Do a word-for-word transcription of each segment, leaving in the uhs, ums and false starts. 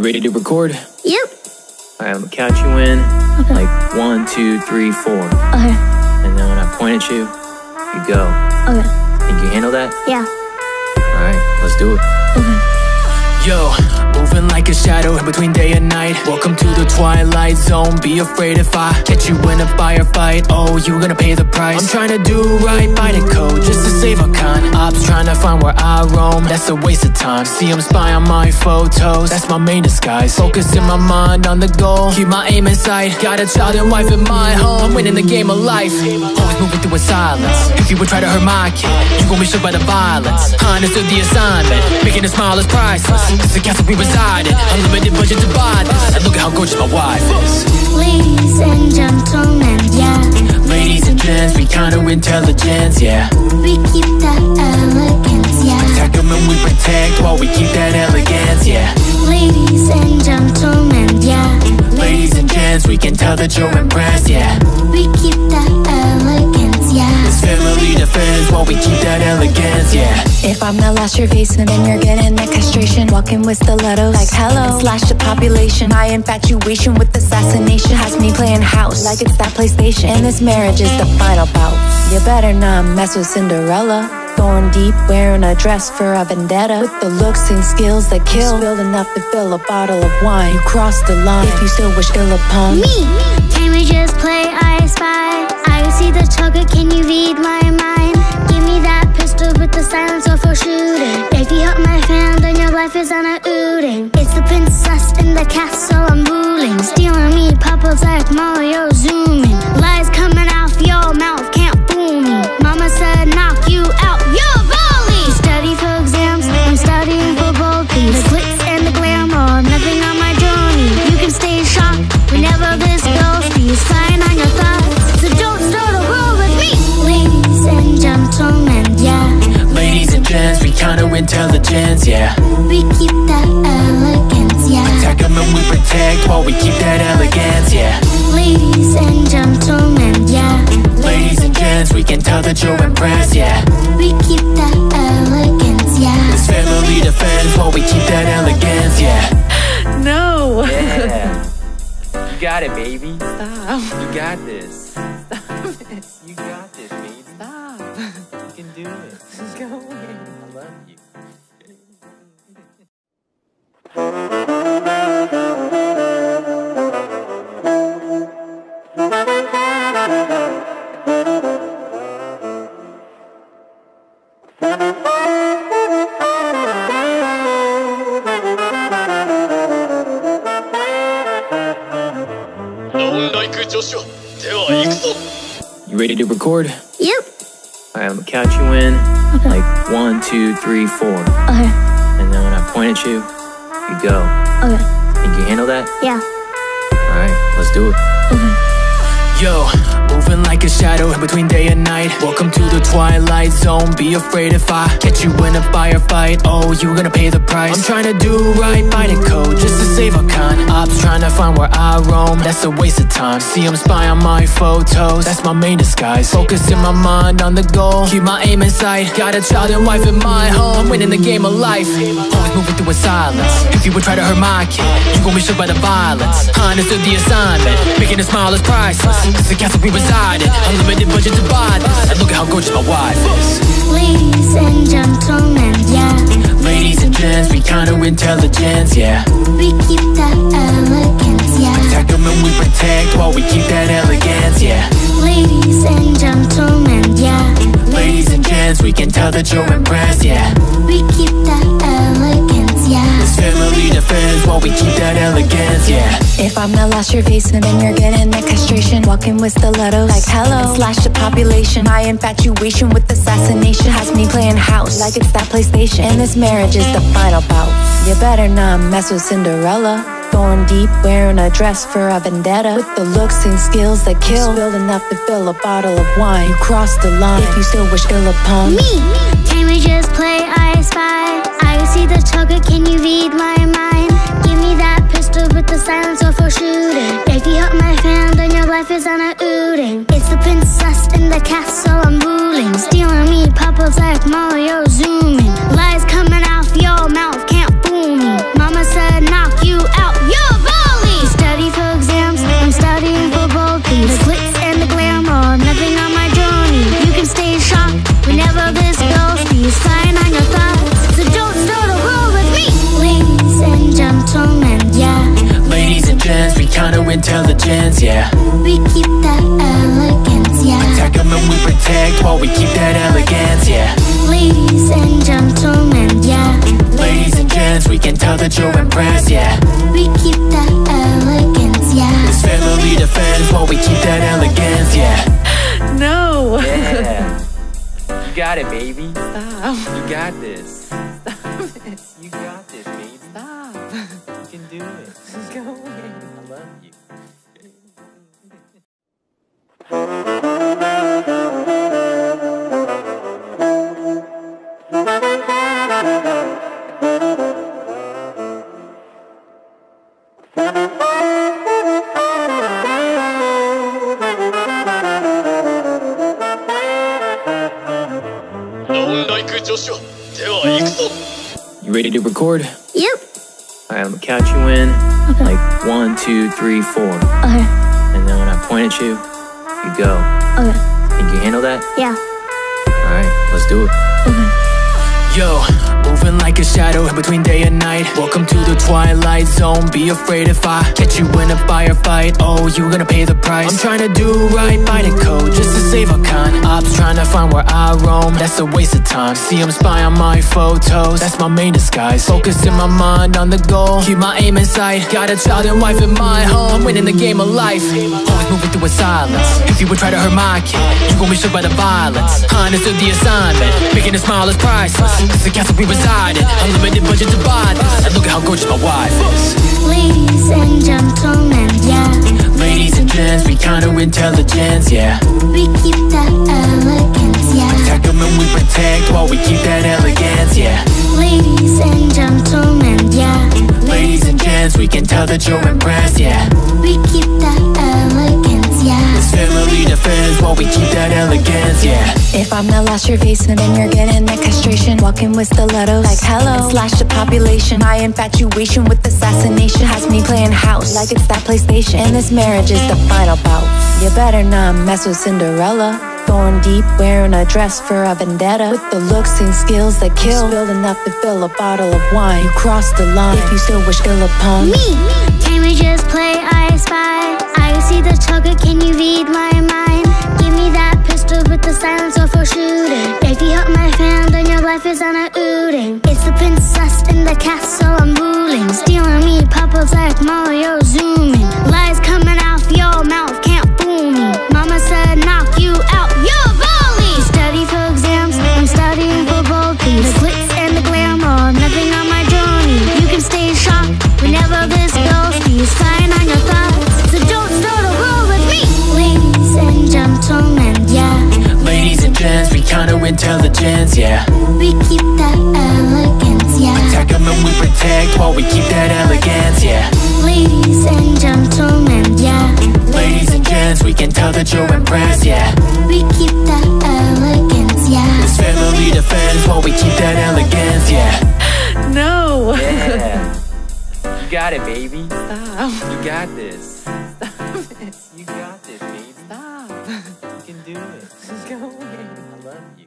You ready to record? Yep. All right, I'm gonna count you in. Okay. Like one, two, three, four. Okay. And then when I point at you, you go. Okay. Think you handle that? Yeah. All right, let's do it. Okay. Yo, moving like a shadow in between day and night. Welcome to the twilight zone. Be afraid if I catch you in a firefight. Oh, you gonna pay the price. I'm trying to do right by the code just to save a con. Ops trying to find where I roam. That's a waste of time. See them spy on my photos. That's my main disguise. Focusing my mind on the goal. Keep my aim in sight. Got a child and wife in my home. I'm winning the game of life. Always moving through in silence. If you would try to hurt my kid, you gon' be shook by the violence. I understood the assignment. Making a smile is priceless. It's the castle we reside in. Unlimited budget to buy this. And look at how gorgeous my wife is. Ladies and gentlemen, yeah. Ladies and gents, we kind of intelligence, yeah. We keep that elegance, yeah. Attack them and we protect while we keep that elegance, yeah. Ladies and gentlemen, yeah. Ladies and gents, we can tell that you're impressed, yeah. We keep that elegance, yeah. It's family defense while we keep that elegance, yeah. If I'm the last revision, then you're getting that castration. Walking with stilettos, like hello. Slash the population. My infatuation with assassination has me playing house like it's that PlayStation. And this marriage is the final bout. You better not mess with Cinderella. Going deep, wearing a dress for a vendetta. With the looks and skills that kill, spilled enough to fill a bottle of wine. You crossed the line if you still wish ill upon me. Can we just play I Spy? I see the tugger, can you read my mind? Give me that pistol with the silencer for shooting. If you help my fan, then your life is on a ooting. It's the princess in the castle I'm ruling. Stealing me puppets like Mario zooming. Lies coming out your mouth, can't fool me. Mama said knock you out. Intelligence, yeah. We keep that elegance, yeah. Attack them and we protect while we keep that elegance, yeah. Ladies and gentlemen, yeah. Ladies and gents, we can tell that you're impressed, yeah. We keep that elegance, yeah. It's family defense while we keep that elegance, yeah. No. Yeah. You got it, baby. Stop. You got this. Stop it. You got this, baby. Stop. You can do it. Go away. I love you. You ready to record? Yep. All right, I'm gonna count you in. Okay. Like one, two, three, four. Okay. And then when I point at you, you go. Okay. Think you handle that? Yeah. All right, let's do it. Okay. Yo, moving like a shadow in between day and night. Welcome to the twilight zone. Be afraid if I catch you in a firefight. Oh, you gonna pay the price. I'm trying to do right by the code just to save a con. Ops trying to find where I roam. That's a waste of time. See them spy on my photos. That's my main disguise. Focusing my mind on the goal. Keep my aim in sight. Got a child and wife in my home. I'm winning the game of life. Always moving through in silence. If you would try to hurt my kid, you gon' be shook by the violence. I understood the assignment. Making a smile is priceless. It's the castle we reside in. Unlimited budget to buy this. And look at how gorgeous my wife is. Ladies and gentlemen, yeah. Ladies and gents, we kind of intelligence, yeah. We keep that elegance, yeah. Attack them and we protect while we keep that elegance, yeah. Ladies and gentlemen, yeah. Ladies and gents, we can tell that you're impressed, yeah. We keep that elegance, yeah. It's family defense while we keep that elegance, yeah. If I'm the last revision, then you're getting that castration. Walking with stilettos, like hello. Slash the population. My infatuation with assassination has me playing house like it's that PlayStation. And this marriage is the final bout. You better not mess with Cinderella. Going deep, wearing a dress for a vendetta. With the looks and skills that kill, spilled enough to fill a bottle of wine. You crossed the line if you still wish ill upon me. Can we just play I Spy? I see the tugger, can you read my mind? Give me that pistol with the silencer for shooting. If you help my fan, then your life is on a ooting. It's the princess in the castle I'm ruling. Stealing me puppets like Mario zooming. Lies coming out your mouth, can't fool me. Mama said knock you out. protect while we keep that elegance, yeah. Ladies and gentlemen, yeah. Ladies and gents, we can tell that you're impressed, yeah. We keep that elegance, yeah. This family defends while we keep that elegance, yeah. No! Yeah. You got it, baby. Stop. You got this. Stop it. You got this, baby. Stop. You can do it. Go away. I love you. You ready to record? Yep. Alright, I'm gonna count you in. Okay. Like one, two, three, four. Okay. And then when I point at you, you go. Okay. Think you handle that? Yeah. Alright, let's do it. Okay. Yo, moving like a shadow in between day and night. Welcome to the twilight zone. Be afraid if I catch you in a firefight. Oh, you gonna pay the price. I'm trying to do right by the code just to save a con. Ops trying to find where I roam. That's a waste of time. See them spy on my photos. That's my main disguise. Focusing my mind on the goal. Keep my aim in sight. Got a child and wife in my home. I'm winning the game of life. Always moving through in silence. If you would try to hurt my kid, you gon' be shook by the violence. I understood the assignment. Making a smile is priceless. Cause the castle we reside in, unlimited budget to buy this. And look at how gorgeous my wife is. Ladies and gentlemen, yeah. Ladies and gents, we counter intelligence, yeah. We keep that elegance, yeah. Protect them and we protect while we keep that elegance, yeah. Ladies and gentlemen, yeah. Ladies and gents, we can tell that you're impressed, yeah. We keep that elegance, yeah. This family defends while we keep that elegance, yeah. If I'm not lost your face, then you're getting that castration. Walking with stilettos, like hello. Slash the population. My infatuation with assassination has me playing house like it's that PlayStation. And this marriage is the final bout. You better not mess with Cinderella. Going deep, wearing a dress for a vendetta. With the looks and skills that kill, spilling enough to fill a bottle of wine. You cross the line if you still wish ill upon me. Can we just play I Spy? I see the tugger, can you read my mind? Give me that pistol with the silencer for shooting. If you help my hand, then your life is on a ooting. It's the princess in the castle I'm ruling. Stealing me puppets like Mario zooming. Lies coming out your mouth, can't fool me. Mama said knock you out, you're bully. You study for exams, I'm studying for gold piece. The glitz and the glamour, nothing on my journey. You can stay shocked whenever this girl sees. Spying on your thoughts, so don't start a war with me. Ladies and gentlemen, yeah. Ladies and gents, we counter intelligence, yeah. We keep that elegance, yeah. Attack them and we protect while we keep that elegance, yeah. Ladies and gentlemen, yeah. Ladies and gents, we can tell that you're impressed, yeah. We keep that elegance, yeah. This family defends while we keep that elegance, yeah. No! Yeah. You got it, baby. Stop. You got this. Stop it. You got this, baby. Stop. You can do it. Just go away. I love you.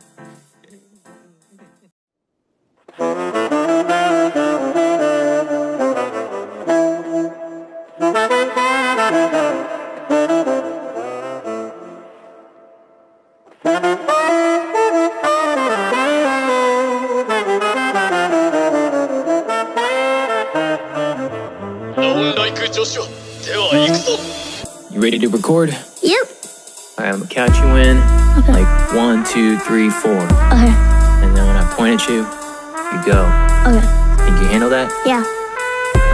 You ready to record? Yep. Alright, I'm gonna count you in. Okay. Like one, two, three, four. Okay. And then when I point at you, you go. Okay. Think you handle that? Yeah.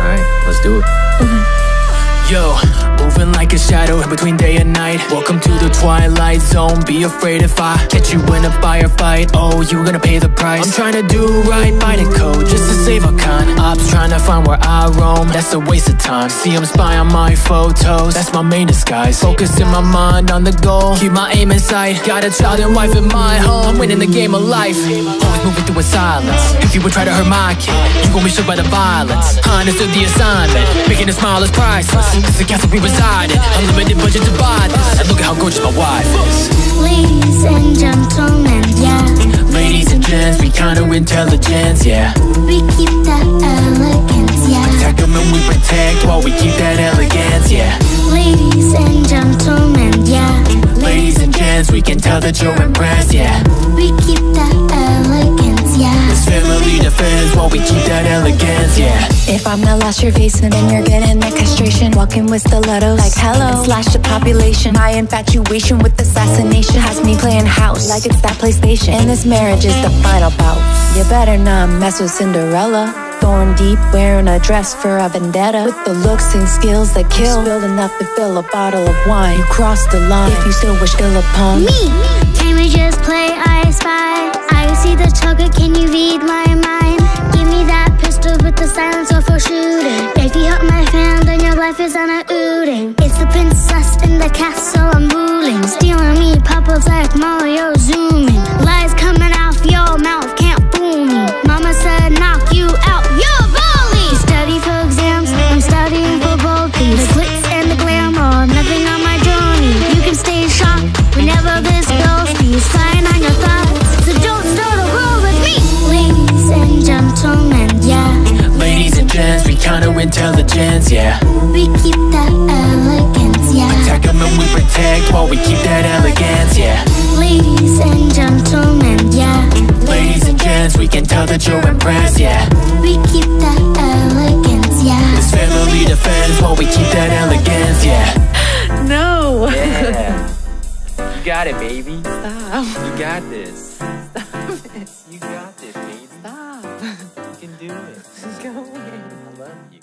Alright, let's do it. Okay. Yo. Moving like a shadow in between day and night. Welcome to the twilight zone. Be afraid if I catch you in a firefight. Oh, you gonna pay the price. I'm trying to do right by the code just to save a con. Ops trying to find where I roam. That's a waste of time. See them spy on my photos. That's my main disguise. Focusing my mind on the goal. Keep my aim in sight. Got a child and wife in my home. I'm winning the game of life. Always moving through in silence. If you would try to hurt my kid, you gon' be shook by the violence. I understood the assignment. Making a smile is priceless. Cause the castle we resided, unlimited budget to buy this. And look at how gorgeous my wife is. Ladies and gentlemen, yeah. Ladies and gents, we counter intelligence, yeah. We keep that elegance, yeah. Protect them and we protect while we keep that elegance, yeah. Ladies and gentlemen, yeah. trees and jams, we can tell that you're impressed, yeah. We keep that elegance, yeah. This family defends while we keep that elegance, yeah. If I'm not lost your face, and then you're getting that castration. Walking with stilettos, like hello, and slash the population. My infatuation with assassination has me playing house, like it's that PlayStation. And this marriage is the final bout. You better not mess with Cinderella. Going deep, wearing a dress for a vendetta. With the looks and skills that kill, spilled enough to fill a bottle of wine. You cross the line if you still wish ill upon me. Can we just play I Spy? I see the chocolate, can you read my mind? Give me that pistol with the silencer for shooting. If you help my fan, then your life is on a ooting. It's the princess in the castle I'm ruling. Stealing me puppets like Mario zooming. Lies coming off your mouth, can't fool me. Mama said knock you out, you're a bully. You study for exams, I'm studying for both these. The glitz and the glamour, nothing on my journey. You can stay shocked whenever this goes. He's flying on your thoughts, so don't know the world with me. Ladies and gentlemen, yeah. Ladies and gents, we counter intelligence, yeah. We keep that elegance, yeah. Attack them and we protect while we keep that elegance, yeah. Ladies and gentlemen, yeah. Ladies and gents, we can tell that you're impressed, yeah. We keep that elegance, yeah. This family defends while we keep that elegance, yeah. No! Yeah. You got it, baby. Stop. You got this. Stop it. You got this, baby. Stop. You can do it. Go away. I love you.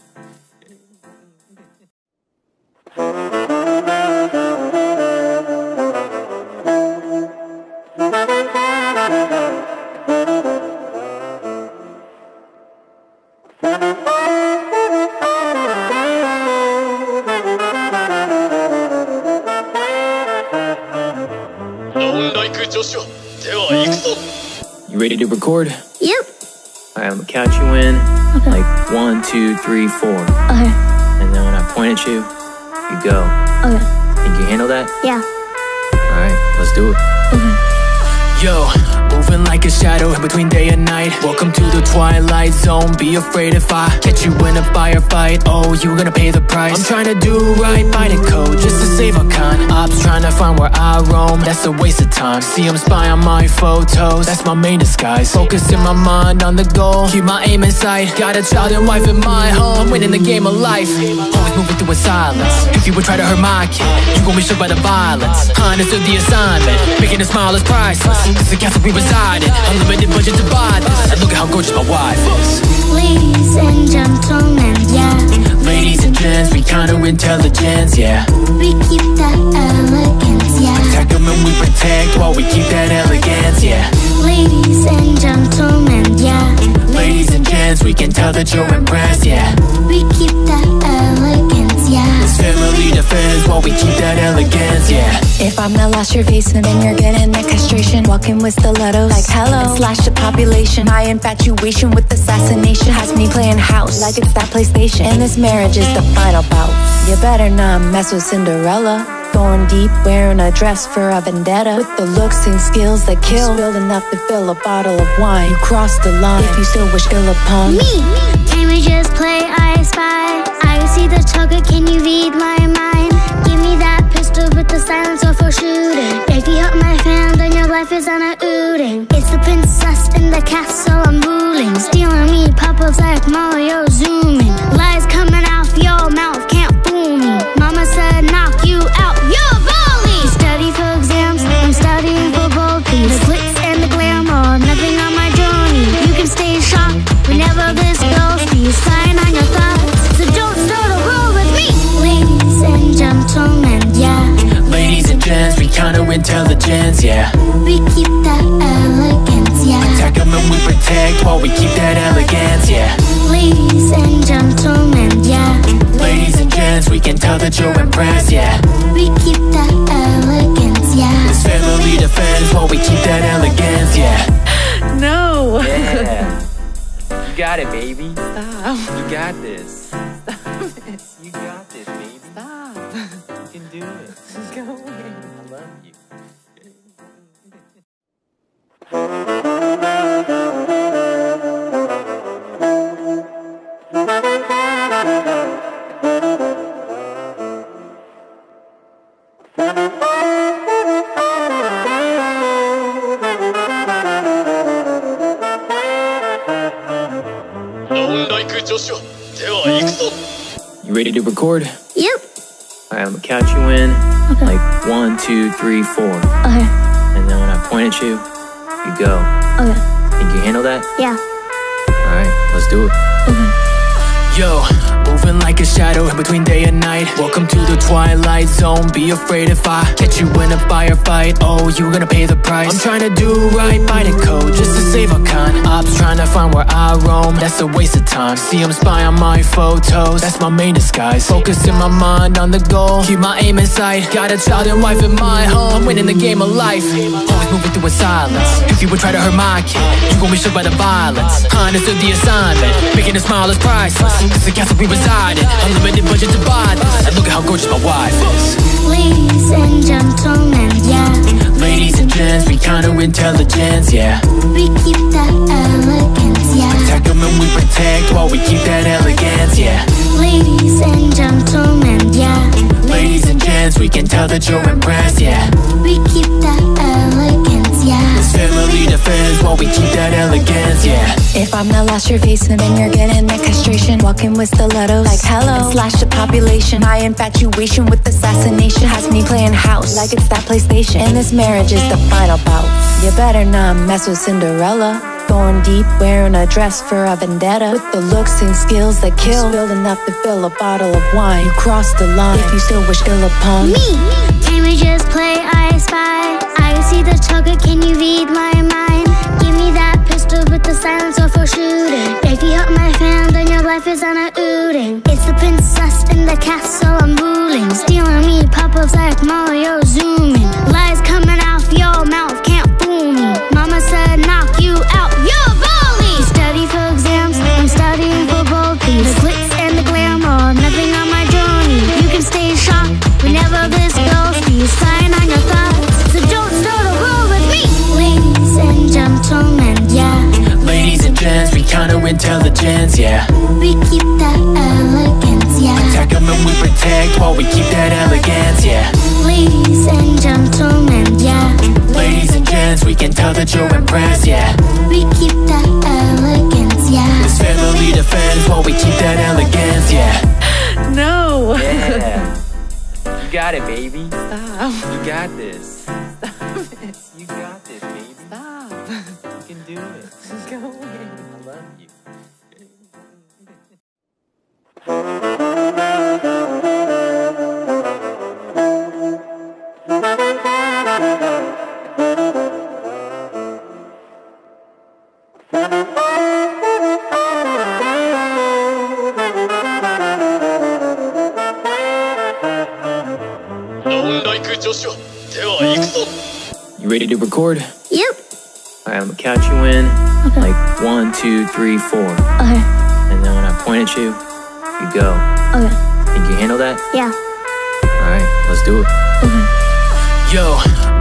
You ready to record? Yep. Alright, I'm gonna count you in. Okay. Like one, two, three, four. Okay. And then when I point at you, you go. Okay. Think you handle that? Yeah. Alright, let's do it. Okay. Yo. Moving like a shadow in between day and night. Welcome to the twilight zone. Be afraid if I catch you in a firefight. Oh, you gonna pay the price. I'm trying to do right by the code just to save a con. Ops trying to find where I roam. That's a waste of time. See them spy on my photos. That's my main disguise. Focusing my mind on the goal. Keep my aim in sight. Got a child and wife in my home. I'm winning the game of life. Always moving through in silence. If you would try to hurt my kid, you gon' be shook by the violence. I understood the assignment. Making a smile is priceless. Cause the castle we were unlimited budget to buy this. And look at how gorgeous my wife is. Ladies and gentlemen, yeah. Ladies and gents, we counter intelligence, yeah. We keep that elegance, yeah. Attack them and we protect while we keep that elegance, yeah. Ladies and gentlemen, yeah. Ladies and gents, we can tell that you're impressed, yeah. We keep that elegance, yeah. This family defends while we keep that elegance, yeah. If I'm not lost your face, and then you're getting that castration. Walking with stilettos, like hello, and slash the population. My infatuation with assassination has me playing house, like it's that PlayStation. And this marriage is the final bout. You better not mess with Cinderella. Going deep, wearing a dress for a vendetta. With the looks and skills that kill, spilled enough to fill a bottle of wine. You cross the line if you still wish ill upon me. Can we just play I Spy? I see the chocolate, can you read my mind? Give me that pistol with the silencer for shooting. If you help my fan, then your life is on a ooting. It's the princess in the castle I'm ruling. Stealing me puppets like Mario zooming. Lies coming off your mouth, can't fool me. Mama said knock you out, you're a bully. You study for exams, I'm studying for both these. The glitz and the glamour, nothing on my journey. You can stay shocked whenever this goes. He's flying on your thoughts, so don't start a roll with me. Ladies and gentlemen, yeah. Ladies and gents, we counter intelligence, yeah. We keep that elegance, yeah. Attack them and we protect while we keep that elegance, yeah. Ladies and gentlemen, yeah. Ladies and gents, we can tell that you're impressed, yeah. We keep that elegance, yeah. This family defends while we keep that elegance, yeah. No! Yeah. You got it, baby. Stop. You got this. Stop it. You got this, baby. Stop. You can do it. Just go away. I love you. You ready to record? Yep. Alright, I'm gonna count you in. Okay. Like one, two, three, four. Okay. And then when I point at you, you go. Okay. Think you handle that? Yeah. Alright, let's do it. Okay. Yo, moving like a shadow in between day and night. Welcome to the twilight zone. Be afraid if I catch you in a firefight. Oh, you're gonna pay the price. I'm trying to do right by the code just to save a con. Ops trying to find where I roam. That's a waste of time. See them spy on my photos. That's my main disguise. Focusing my mind on the goal. Keep my aim in sight. Got a child and wife in my home. I'm winning the game of life. Always moving through in silence. If you would try to hurt my kid, you gon' be shook by the violence. I understood the assignment. Making a smile is priceless. It's the castle we reside in. Unlimited budget to buy this. And look at how gorgeous my wife is. Ladies and gentlemen, yeah. Ladies and gents, we kinda intelligence, yeah. We keep that elegance, yeah. Protect them and we protect while we keep that elegance, yeah. Ladies and gentlemen, yeah. Ladies and gents, we can tell that you're impressed, yeah. We keep that elegance, yeah. It's family defense while we keep that elegance, yeah. If I'm not lost your face, and then you're getting that castration. Walking with stilettos, like hello, and slash the population. My infatuation with assassination has me playing house, like it's that PlayStation. And this marriage is the final bout. You better not mess with Cinderella. Going deep, wearing a dress for a vendetta. With the looks and skills that kill, spilling enough to fill a bottle of wine. You cross the line if you still wish ill upon me. Can we just play I Spy? I see the chocolate, can you read my mind? Give me that pistol with the silencer for shooting. If you hurt my fan, then your life is on a ooting. It's the princess in the castle I'm ruling. Stealing me pop-ups like Mario zooming. Lies coming off your mouth, can't fool me. Mama said knock you out, you're a bully. You study for exams, I'm studying for both these. The glitz and the glamour, nothing on my journey. You can stay shocked whenever this goes. You sign on your thoughts, so don't start a roll with me. Ladies and gentlemen, yeah. Ladies and gents, we counterintelligence, yeah. We keep that elegance, yeah. Attack them and we protect while we keep that elegance, yeah. Ladies and gentlemen, yeah. Ladies and gents, we can tell that you're impressed, yeah. We keep that elegance, yeah. It's family defense while we keep that elegance, yeah. No. Yeah. You got it, baby. Stop. You got this. Stop it. You got this, baby. Stop. You can do it. Go away. I love you. You ready to record? Yep. Alright, I'm gonna count you in. Okay. Like one, two, three, four. Okay. And then when I point at you, you go. Okay. Think you handle that? Yeah. Alright, let's do it. Okay. Yo,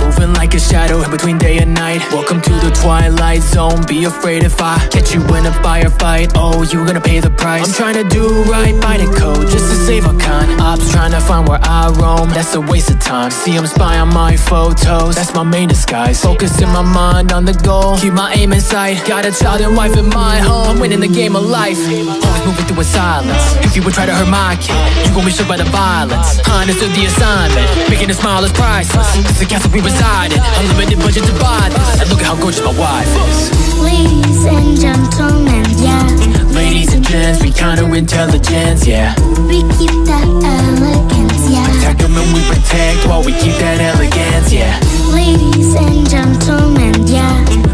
moving like a shadow in between day and night. Welcome to the twilight zone. Be afraid if I catch you in a firefight. Oh, you're gonna pay the price. I'm trying to do right by the code just to save a con. Ops trying to find where I roam. That's a waste of time. See them spy on my photos. That's my main disguise. Focusing my mind on the goal. Keep my aim in sight. Got a child and wife in my home. I'm winning the game of life. Always moving through in silence. If you would try to hurt my kid, you gon' be shook by the violence. I understood the assignment. Making a smile is priceless. It's the castle we reside in. Unlimited budget to buy this. And look at how gorgeous my wife is. Ladies and gentlemen, yeah. Ladies and gents, we counterintelligence, yeah. We keep that elegance, yeah. Protect them and we protect while we keep that elegance, yeah. Ladies and gentlemen, yeah.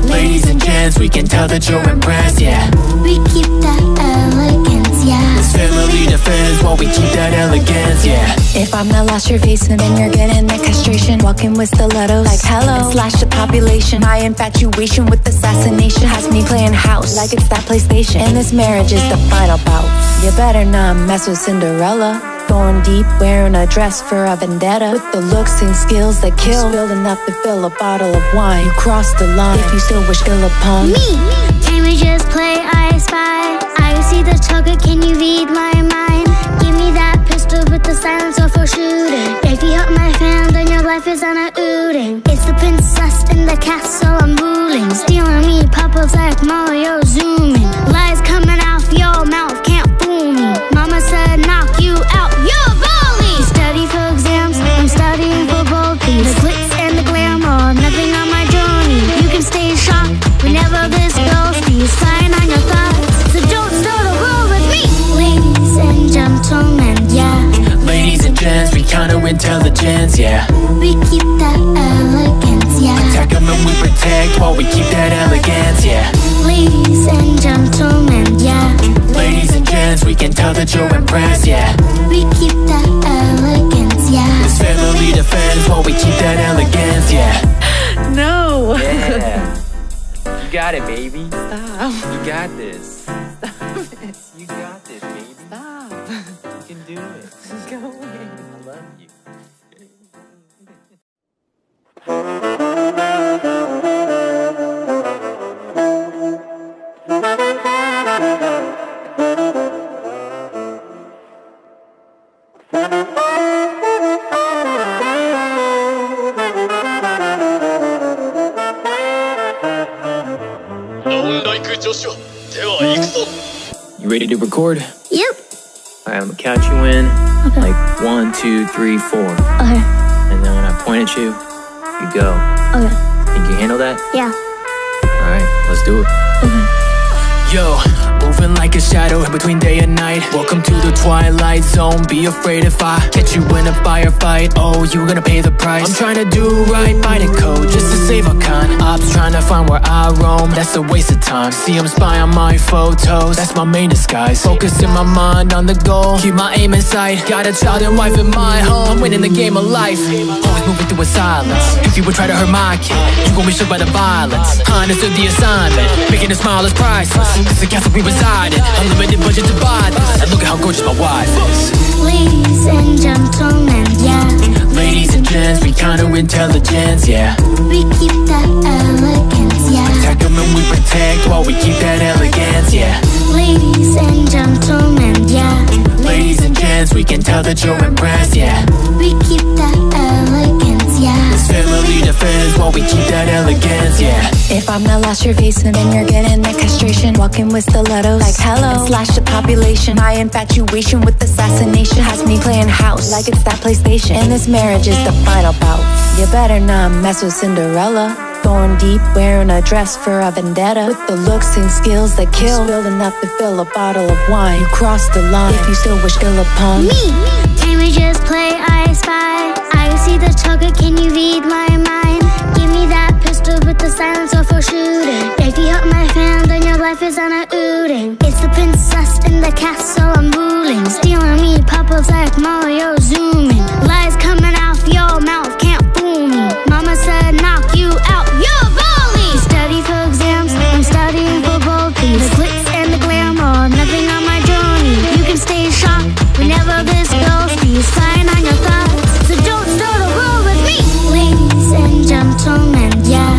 Ladies and gents, we can tell that you're impressed, yeah. We keep that elegance, yeah. It's family defense while we keep that elegance, yeah. If I'm not lost your face, and then you're getting that castration. Walking with stilettos, like hello, and slash the population. My infatuation with assassination has me playing house, like it's that PlayStation. And this marriage is the final bout. You better not mess with Cinderella. Going deep, wearing a dress for a vendetta. With the looks and skills that kill, spilling up to fill a bottle of wine. You cross the line if you still wish ill upon me. Can we just play I Spy? I see the chocolate, can you read my mind? Give me that pistol with the silencer for shooting. If you hurt my fan, then your life is on a ooting. It's the princess in the castle I'm ruling. Stealing me pop-ups like Mario zooming. Lies coming off your mouth, can't hands, yeah. We keep that elegance, yeah. Attack 'em and we protect while we keep that elegance, yeah. Ladies and gentlemen, yeah. Ladies and gents, we can tell that you're impressed, yeah. We keep that elegance, yeah. This family defends while we keep that elegance, yeah. No! Yeah. You got it, baby. Stop. You got this. Stop it. You got this, baby. Stop. You can do it. Just go away. I love you. You ready to record? Yep. Alright, I'm gonna count you in. Okay. Like one, two, three, four. Okay. And then when I point at you, you go. Okay. Think you handle that? Yeah. Alright, let's do it. Okay. Yo, moving like a shadow in between day and night. Welcome to the twilight zone. Be afraid if I catch you in a firefight. Oh, you're gonna pay the price. I'm trying to do right by the code just to save a con. Ops trying to find where I roam. That's a waste of time. See them spy on my photos. That's my main disguise. Focusing my mind on the goal. Keep my aim in sight. Got a child and wife in my home. I'm winning the game of life. Always moving through a silence. If you would try to hurt my kid, you gon' be shook by the violence. I understood the assignment. Making a smile is priceless. It's the castle we reside in. Unlimited budget to buy this. And look at how gorgeous my wife is. Ladies and gentlemen, yeah. Ladies and gents, we counter intelligence, yeah. We keep that elegance, yeah. Attack 'em and we protect while we keep that elegance, yeah. Ladies and gentlemen, yeah. Ladies and gents, we can tell that you're impressed, yeah. We keep that elegance, yeah. This family defends while we keep that elegance, yeah. If I'm not lost your face, and then you're getting that castration. Walking with stilettos, like hello, and slash the population. My infatuation with assassination has me playing house like it's that PlayStation. And this marriage is the final bout. You better not mess with Cinderella. Going deep, wearing a dress for a vendetta. With the looks and skills that kill, still enough to fill a bottle of wine. You cross the line if you still wish ill upon me. Can we just play I Spy? I see the chocolate, can you read my mind? Give me that pistol with the silencer for shooting. If you hurt my hand, then your life is on a ooting. It's the princess in the castle I'm ruling. Stealing me puppets like Mario zooming. Lies coming off your mouth, can't fool me. Mama said knock you out, you're bully. You study for exams, I'm studying for both these. The glitz and the glamour, nothing on my journey. You can stay shocked whenever this goes. He's flying on your thoughts, so don't start a war with me. Ladies and gentlemen, yeah.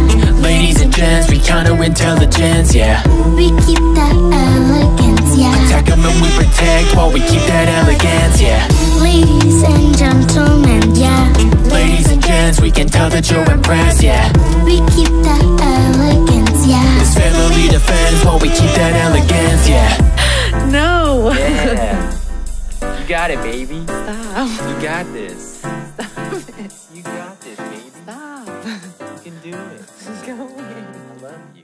Ladies and gents, we counter intelligence, yeah. We keep that elegance, yeah. Attack 'em and we protect while we keep that elegance, yeah. Ladies and gentlemen, yeah. Ladies and gents, we can tell that you're impressed, yeah. We keep that elegance, yeah. This family defends while we keep that elegance, yeah. No! Yeah. You got it, baby. Stop. You got this. Stop it. You got this, baby. Stop. You can do it. Just go away. I love you.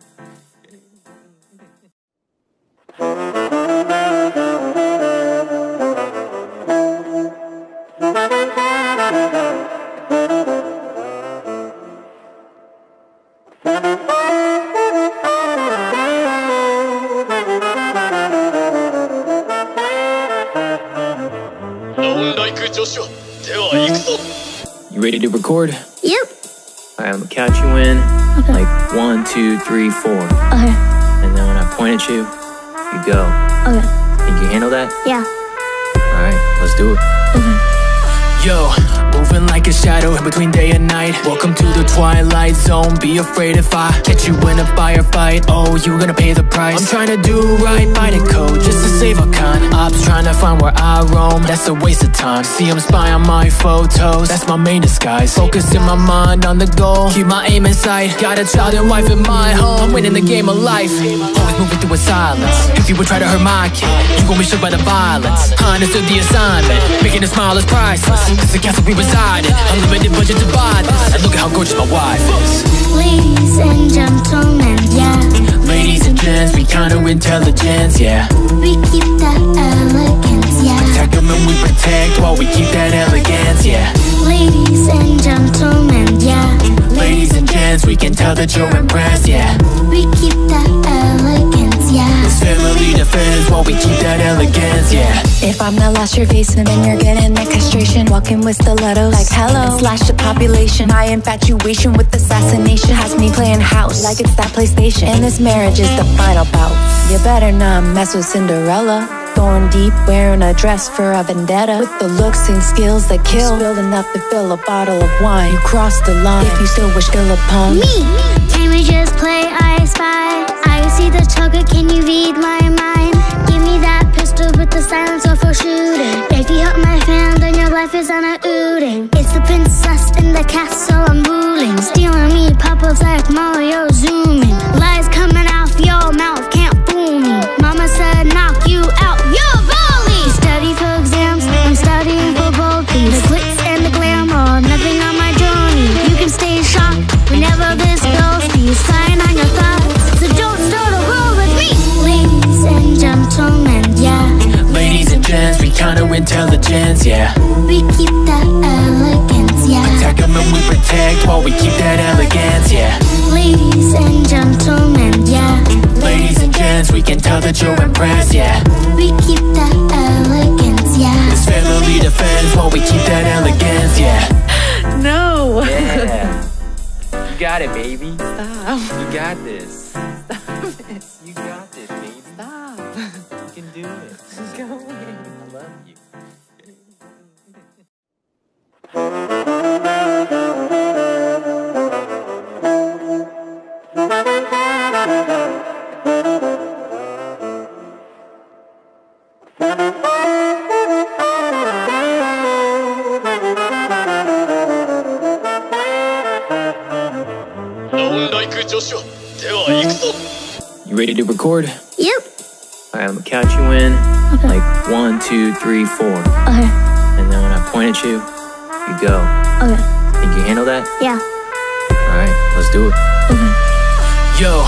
You ready to record? Yep. Alright, I'm gonna count you in. Okay. Like one, two, three, four. Okay. And then when I point at you, you go. Okay. Think you handle that? Yeah. Alright, let's do it. Okay. Yo, moving like a shadow in between day and night. Welcome to the twilight zone. Be afraid if I catch you in a firefight. Oh, you're gonna pay the price. I'm trying to do right by the code just to save a con. Ops trying to find where I roam. That's a waste of time. See them spy on my photos. That's my main disguise. Focusing my mind on the goal. Keep my aim in sight. Got a child and wife in my home. I'm winning the game of life. Always moving through a silence. If you would try to hurt my kid, you gon' be shook by the violence. I understood the assignment. Making a smile is priceless. It's the castle we reside in. Unlimited budget to buy this. And look at how gorgeous my wife is. Ladies and gentlemen, yeah. Ladies and gents, we counter intelligence, yeah. We keep that elegance, yeah. Tuck 'em and we protect while we keep that elegance, yeah. Ladies and gentlemen, yeah. Ladies and gents, we can tell that you're impressed, yeah. We keep that elegance, yeah. This family defends while we keep that elegance, yeah. If I'm not lost your face, and then you're getting that castration. Walking with stilettos, like hello. Slash the population. My infatuation with assassination has me playing house like it's that PlayStation. And this marriage is the final bout. You better not mess with Cinderella. Going deep, wearing a dress for a vendetta. With the looks and skills that kill, still enough to fill a bottle of wine. You cross the line if you still wish ill upon me. Can we just play I Spy? I see the talker, can you read my mind? Give me that pistol with the silencer for shooting. If you help my fan, then your life is on a ooting. It's the princess in the castle I'm ruling. Stealing me purples like Mario zooming. Lies coming off your mouth, can't fool me. Mama said knock you out. Intelligence, yeah. We keep that elegance, yeah. Attack 'em and we protect while we keep that elegance, yeah. Ladies and gentlemen, yeah. Ladies and gents, we can tell that you're impressed, yeah. We keep that elegance, yeah. This family defends while we keep that elegance, yeah. No. Yeah. You got it, baby. Stop. You got this. Stop it. You got this, baby. Stop. You can do it. Go away. I love you. You ready to record? Yep. Alright, I'm gonna count you in. Okay. Like one, two, three, four. Okay. And then when I point at you, you go. Okay. Think you handle that? Yeah. Alright, let's do it. Okay. Yo,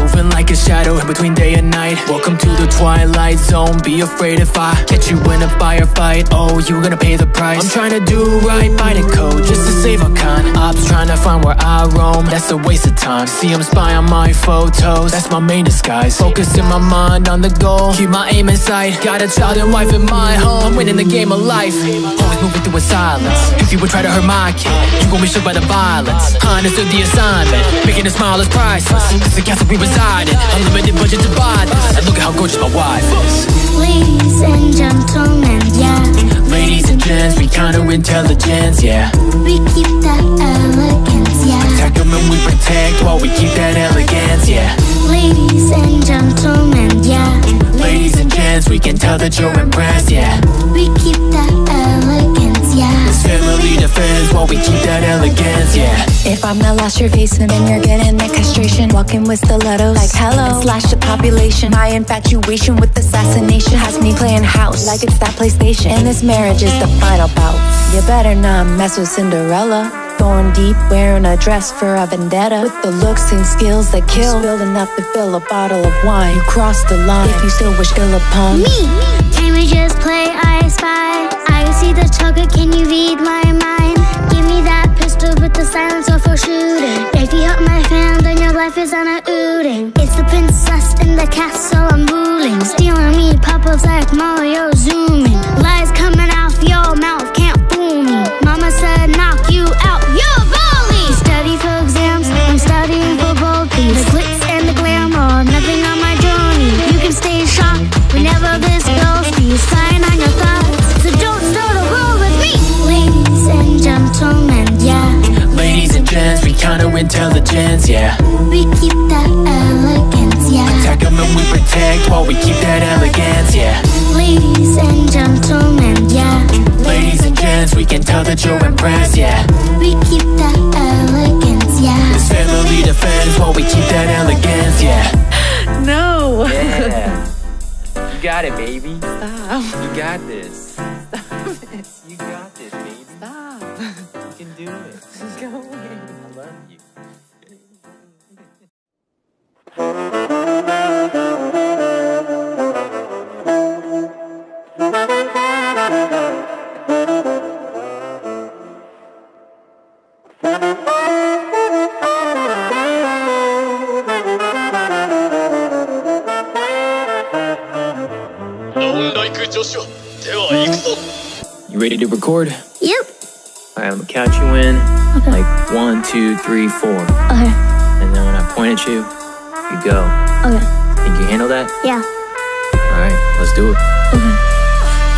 moving like a shadow in between day and night. Welcome to the twilight zone. Be afraid if I catch you in a firefight. Oh, you're gonna pay the price. I'm trying to do right by the code just to save a con. Ops trying to find where I roam. That's a waste of time. See them spy on my photos. That's my main disguise. Focusing my mind on the goal. Keep my aim in sight. Got a child and wife in my home. I'm winning the game of life. Always moving through in silence. If you would try to hurt my kid, you gon' be shook by the violence. I understood the assignment. Making a smile is priceless. Cause the castle we reside in, unlimited budget to buy this. And look at how gorgeous my wife is. Ladies and gentlemen, yeah. Ladies and gents, we counter intelligence, yeah. We keep that elegance, yeah. Attack 'em and we protect while we keep that elegance, yeah. Ladies and gentlemen, yeah. Ladies and gents, we can tell that you're impressed, yeah. We keep that elegance, yeah. This family defends while we keep that elegance, yeah. If I'm not lost your face, and then you're getting that castration. Walking with stilettos, like hello. Slash the population. My infatuation with assassination has me playing house like it's that PlayStation. And this marriage is the final bout. You better not mess with Cinderella. Going deep, wearing a dress for a vendetta. With the looks and skills that kill, still enough to fill a bottle of wine. You cross the line if you still wish ill upon me. Can we just play I Spy? I see the talker, can you read my mind? Give me that pistol with the silencer for shooting. If you help my fan, then your life is on a ooting. It's the princess in the castle I'm ruling. Stealing me purples like Mario zooming. Lies coming off your mouth, can't fool me. Mama said knock you out. You're bully. Study for exams, I'm studying for bold things. The glitz and the glamour, nothing on my journey. You can stay shocked whenever this goes. Be sign on your thoughts, so don't start a roll with me. Ladies and gentlemen, yeah. Ladies and gents, we counter intelligence, yeah. We keep that elegance, yeah. Attack 'em and we protect while we keep that elegance, yeah. Ladies and gentlemen, yeah. Ladies and gents, we can tell that you're impressed, yeah. We keep that elegance, yeah. This family defends while we keep that elegance, yeah. No. Yeah. You got it, baby. Stop. You got this. Stop it. You got this, baby. Stop. You can do it. Just go away. I love you. You ready to record? Yep. Alright, I'm gonna count you in. Okay. Like one, two, three, four. Okay. And then when I point at you, you go. Okay. Think you handle that? Yeah. Alright, let's do it. Okay.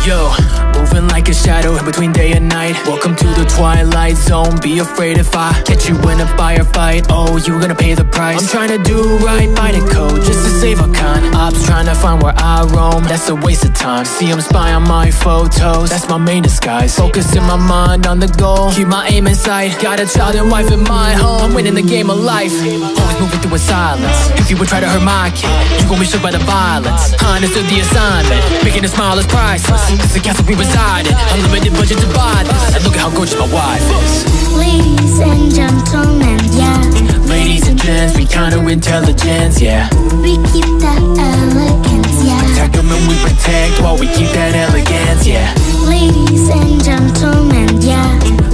Yo, moving like a shadow between day and night. Welcome to the twilight zone. Be afraid if I catch you in a firefight. Oh, you gonna pay the price. I'm trying to do right by the code just to save a con. Ops trying to find where I roam. That's a waste of time. See them spy on my photos. That's my main disguise. Focusing my mind on the goal. Keep my aim in sight. Got a child and wife in my home. I'm winning the game of life. Always moving through in silence. If you would try to hurt my kid, you gon' be shook by the violence. I understood the assignment. Making a smile is priceless. Cause the castle we reside in, unlimited budget to buy this. And look at how gorgeous my wife is. Ladies and gentlemen, yeah. Ladies and gents, we kinda intelligence, yeah. We keep that elegance, yeah. Protect them and we protect while we keep that elegance, yeah. Ladies and gentlemen, yeah.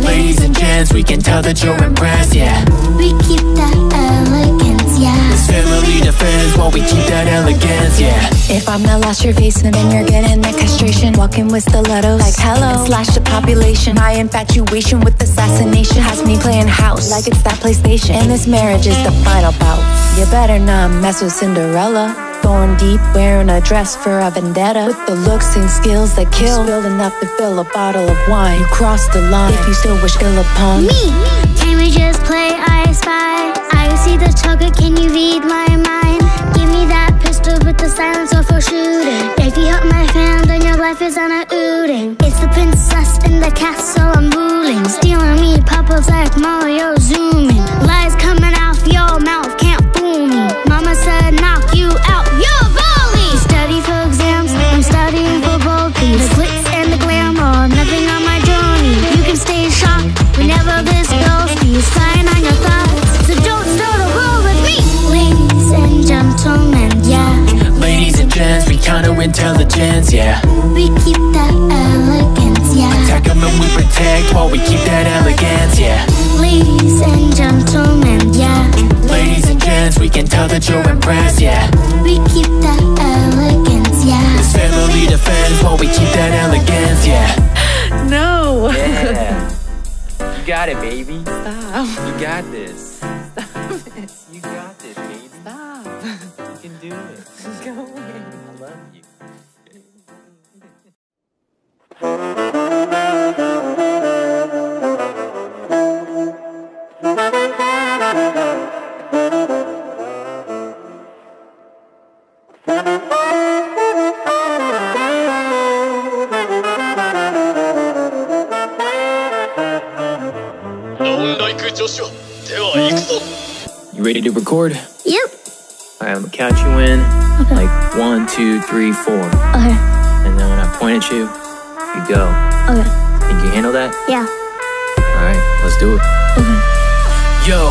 Ladies and gents, we can tell that you're impressed, yeah. We keep that elegance, yeah. This family defends while we keep that elegance, yeah. If I'm not lost your face, then you're getting that castration. Walking with stilettos, like hello. Slash the population. My infatuation with assassination has me playing house like it's that PlayStation. And this marriage is the final bout. You better not mess with Cinderella. Going deep, wearing a dress for a vendetta. With the looks and skills that kill, still enough to fill a bottle of wine. You cross the line if you still wish ill upon me. Can we just play I Spy? I see the tugger, can you read my mind? Give me that pistol with the silencer for shooting. If you help my fan, then your life is on a ooting. It's the princess in the castle I'm ruling. Stealing me purples like Mario zooming. Lies coming out your mouth, can't fool me. Mama said knock you out. You're bully! You study for exams, I'm studying for gold piece. The glitz and the glamour, nothing on my journey. You can stay shocked whenever this girl sees. Flying on your thoughts, so don't start a roll with me. Ladies and gentlemen, yeah. Ladies and gents, we counter-intelligence, yeah. We keep that elegance, yeah. Attack them and we protect while we keep that elegance, yeah. Ladies and gentlemen, yeah. Ladies and gents, we can tell that you're impressed, yeah. We keep that elegance, yeah. This family defends while we keep that elegance, yeah. No. Yeah. You got it, baby. Stop. You got this. Stop it. You got this, baby. Stop. You can do it. Go away. I love you. You ready to record? Yep. Alright, I'm gonna count you in. Okay. Like one, two, three, four. Okay. And then when I point at you, you go. Okay. Think you handle that? Yeah. Alright, let's do it. Okay. Yo,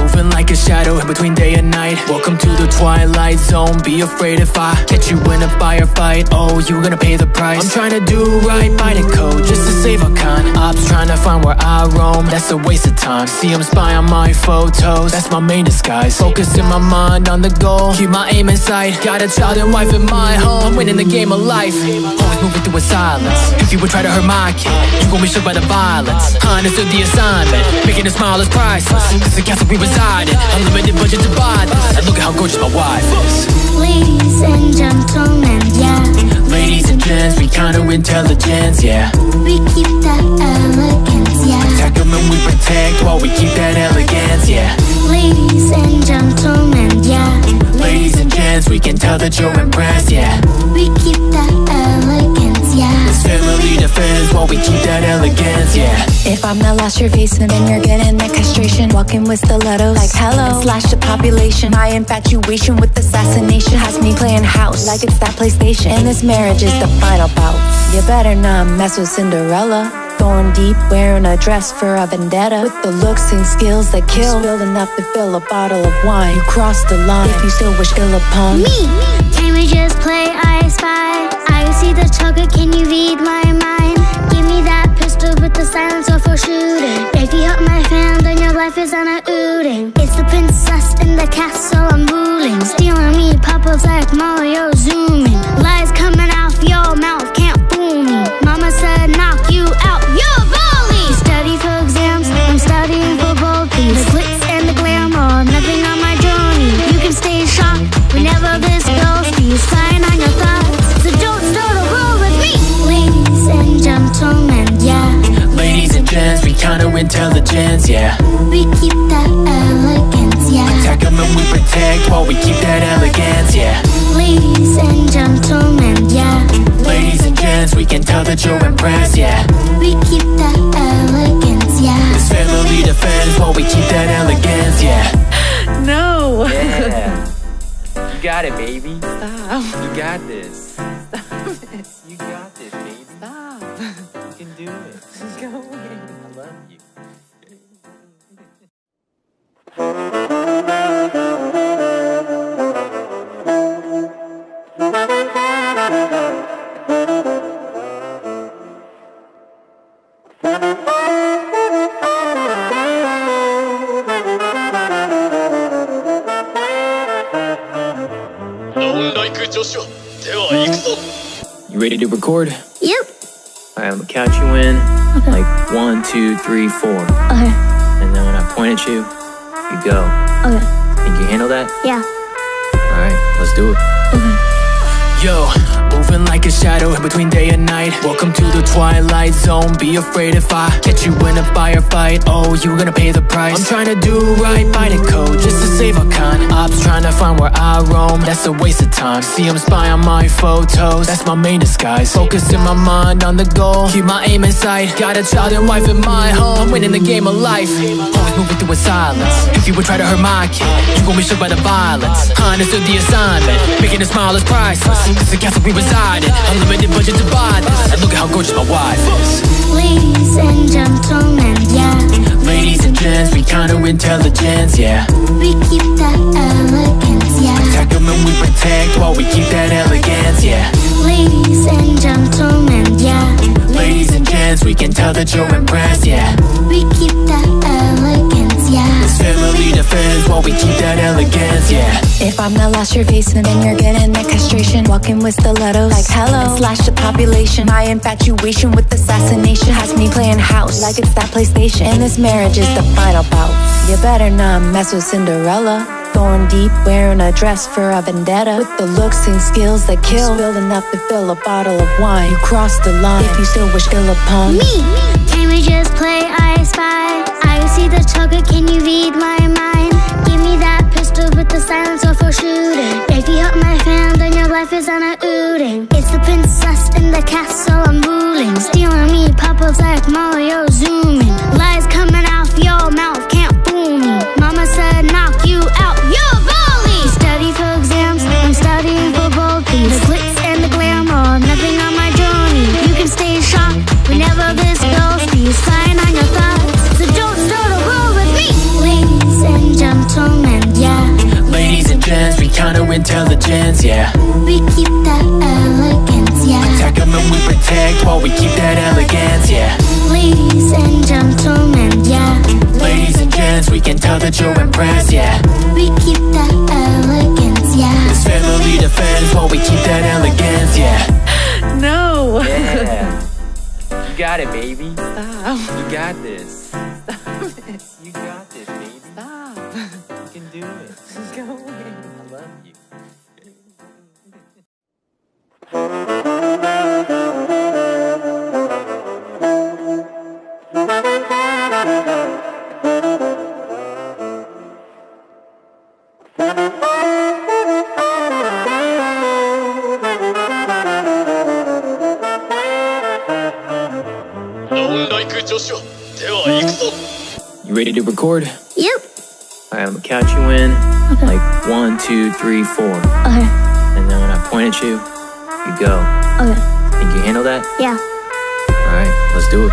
moving like a shadow between day and night. Welcome to the twilight zone. Be afraid if I catch you in a firefight. Oh, you gonna pay the price. I'm trying to do right by the code just to save a con. Ops trying to find where I roam. That's a waste of time. See them spy on my photos. That's my main disguise. Focusing my mind on the goal. Keep my aim in sight. Got a child and wife in my home. I'm winning the game of life. Always moving through in silence. If you would try to hurt my kid, you gon' be shook by the violence. I understood the assignment. Making a smile is priceless. Cause the castle we reside in, unlimited budget to buy this. And look at how gorgeous my wife is. Ladies and gentlemen, yeah. Ladies and gents, we counter-intelligence, yeah. We keep that elegance, yeah. Protect them and we protect while we keep that elegance, yeah. Ladies and gentlemen, yeah. Ladies and gents, we can tell that you're impressed, yeah. We keep that elegance, yeah. This family defends while we keep that elegance, yeah. If I'm not lost your face, then you're getting that castration. Walking with stilettos, like hello. Slash the population. My infatuation with assassination has me playing house like it's that PlayStation. And this marriage is the final bout. You better not mess with Cinderella. Going deep, wearing a dress for a vendetta. With the looks and skills that kill, still enough to fill a bottle of wine. You cross the line if you still wish ill upon me. Can we just play I Spy? I see the tugger, can you read my mind? Give me that pistol with the silencer for shooting. If you help my fan, then your life is on a ooting. It's the princess in the castle I'm ruling. Stealing me purples like Mario zooming. Lies coming out your mouth, can't rank, but we keep that elegance, yeah. Ladies and gentlemen, yeah. Ladies and gents, we can tell that you're impressed, yeah. We keep that elegance, yeah. This family defends, but we keep that elegance, yeah. No! Yeah. You got it, baby. Stop. You got this. Stop it. You got this, baby. Stop. You can do it. Go away. I love you. You ready to record? Yep. Alright, I'm gonna count you in. Okay. Like one, two, three, four. Okay. And then when I point at you, you go. Okay. Think you handle that? Yeah. Alright, let's do it. Okay. Yo, moving like a shadow in between day and night. Welcome to the twilight zone. Be afraid if I catch you in a firefight. Oh, you gonna pay the price. I'm trying to do right by the code just to save a con. Ops trying to find where I roam. That's a waste of time. See, I'm spy on my photos. That's my main disguise. Focusing my mind on the goal. Keep my aim in sight. Got a child and wife in my home. I'm winning the game of life. Always moving through in silence. If you would try to hurt my kid, you gon' be shook by the violence. I understood the assignment. Making a smile is priceless. Cause the castle we reside in, unlimited budget to buy this. And look at how gorgeous my wife is. Ladies and gentlemen, yeah. Ladies and gents, we counter intelligence, yeah. We keep that elegance, yeah. Attack them and we protect while we keep that elegance, yeah. Ladies and gentlemen, yeah. Ladies and gents, we can tell that you're impressed, yeah. We keep that elegance, yeah. This family defends while we keep that elegance, yeah. If I'm not lost your face, then you're getting that castration. Walking with stilettos, like hello. Slash the population. My infatuation with assassination has me playing house like it's that PlayStation. And this marriage is the final bout. You better not mess with Cinderella. Going deep, wearing a dress for a vendetta. With the looks and skills that kill, spill enough to fill a bottle of wine. You cross the line if you still wish ill upon me. Can we just play I Spy? I see the tugger, can you read my mind? Give me that pistol with the silencer for shooting. If you help my hand, then your life is on a ooting. It's the princess in the castle I'm ruling. Stealing me purples like Mario zooming. Lies coming out your mouth, can't fool me. Mama said knock you out. You're bully! You study for exams, I'm studying for bulkies. The glitz and the glamour, nothing on my journey. You can stay shocked whenever this girl sees. Flying on your thoughts, so don't start a war with me. Ladies and gentlemen, yeah. Ladies and gents, we counter intelligence, yeah. We keep that elegance, yeah. Attack them and we protect while we keep that elegance, yeah. Ladies and gentlemen, yeah. Ladies and gents, we can tell that you're impressed, yeah. We keep that elegance, yeah. This family defends while we keep that elegance, yeah. No! Yeah. You got it, baby. Stop. You got this. Stop it. You got this, baby. Stop. You can do it. Go away. I love you. You ready to record? Yep. Alright, I'm gonna count you in. Okay. Like one, two, three, four. Okay. And then when I point at you, you go. Okay. Think you handle that? Yeah. Alright, let's do it.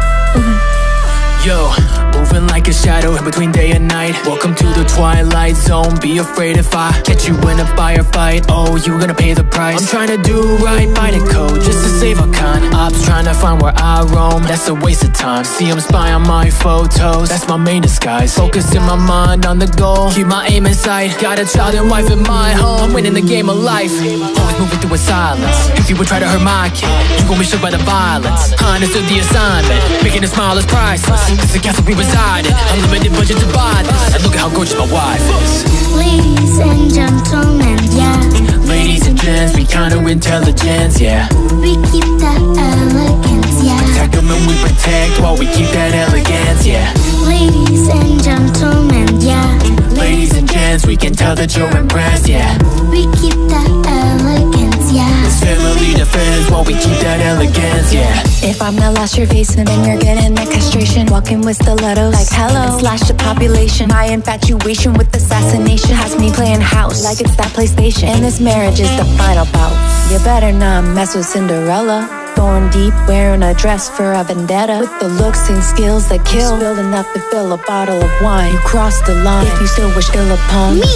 Okay. Yo. Moving like a shadow in between day and night. Welcome to the twilight zone. Be afraid if I catch you in a firefight. Oh, you gonna pay the price. I'm trying to do right by the code just to save a con. Ops trying to find where I roam. That's a waste of time. See, I'm spy on my photos. That's my main disguise. Focusing my mind on the goal. Keep my aim in sight. Got a child and wife in my home. I'm winning the game of life. Always moving through in silence. If you would try to hurt my kid, you gon' be shook by the violence. I understood the assignment. Making a smile is priceless. Cause the castle we reside in, unlimited budget to buy this. And look at how gorgeous my wife is. Ladies and gentlemen, yeah. Ladies and gents, we counter intelligence, yeah. We keep that elegance, yeah. Attack them and we protect while we keep that elegance, yeah. Ladies and gentlemen, yeah. ladies and gents, we can tell that you're impressed, yeah. We keep that elegance, yeah. It's family to friends while we keep that elegance, yeah. If I'm not lost your face, and then you're getting that castration. Walking with stilettos, like hello, slash the population. My infatuation with assassination has me playing house, like it's that PlayStation. And this marriage is the final bout. You better not mess with Cinderella. Going deep, wearing a dress for a vendetta. With the looks and skills that kill, real enough to fill a bottle of wine. You cross the line if you still wish ill upon me.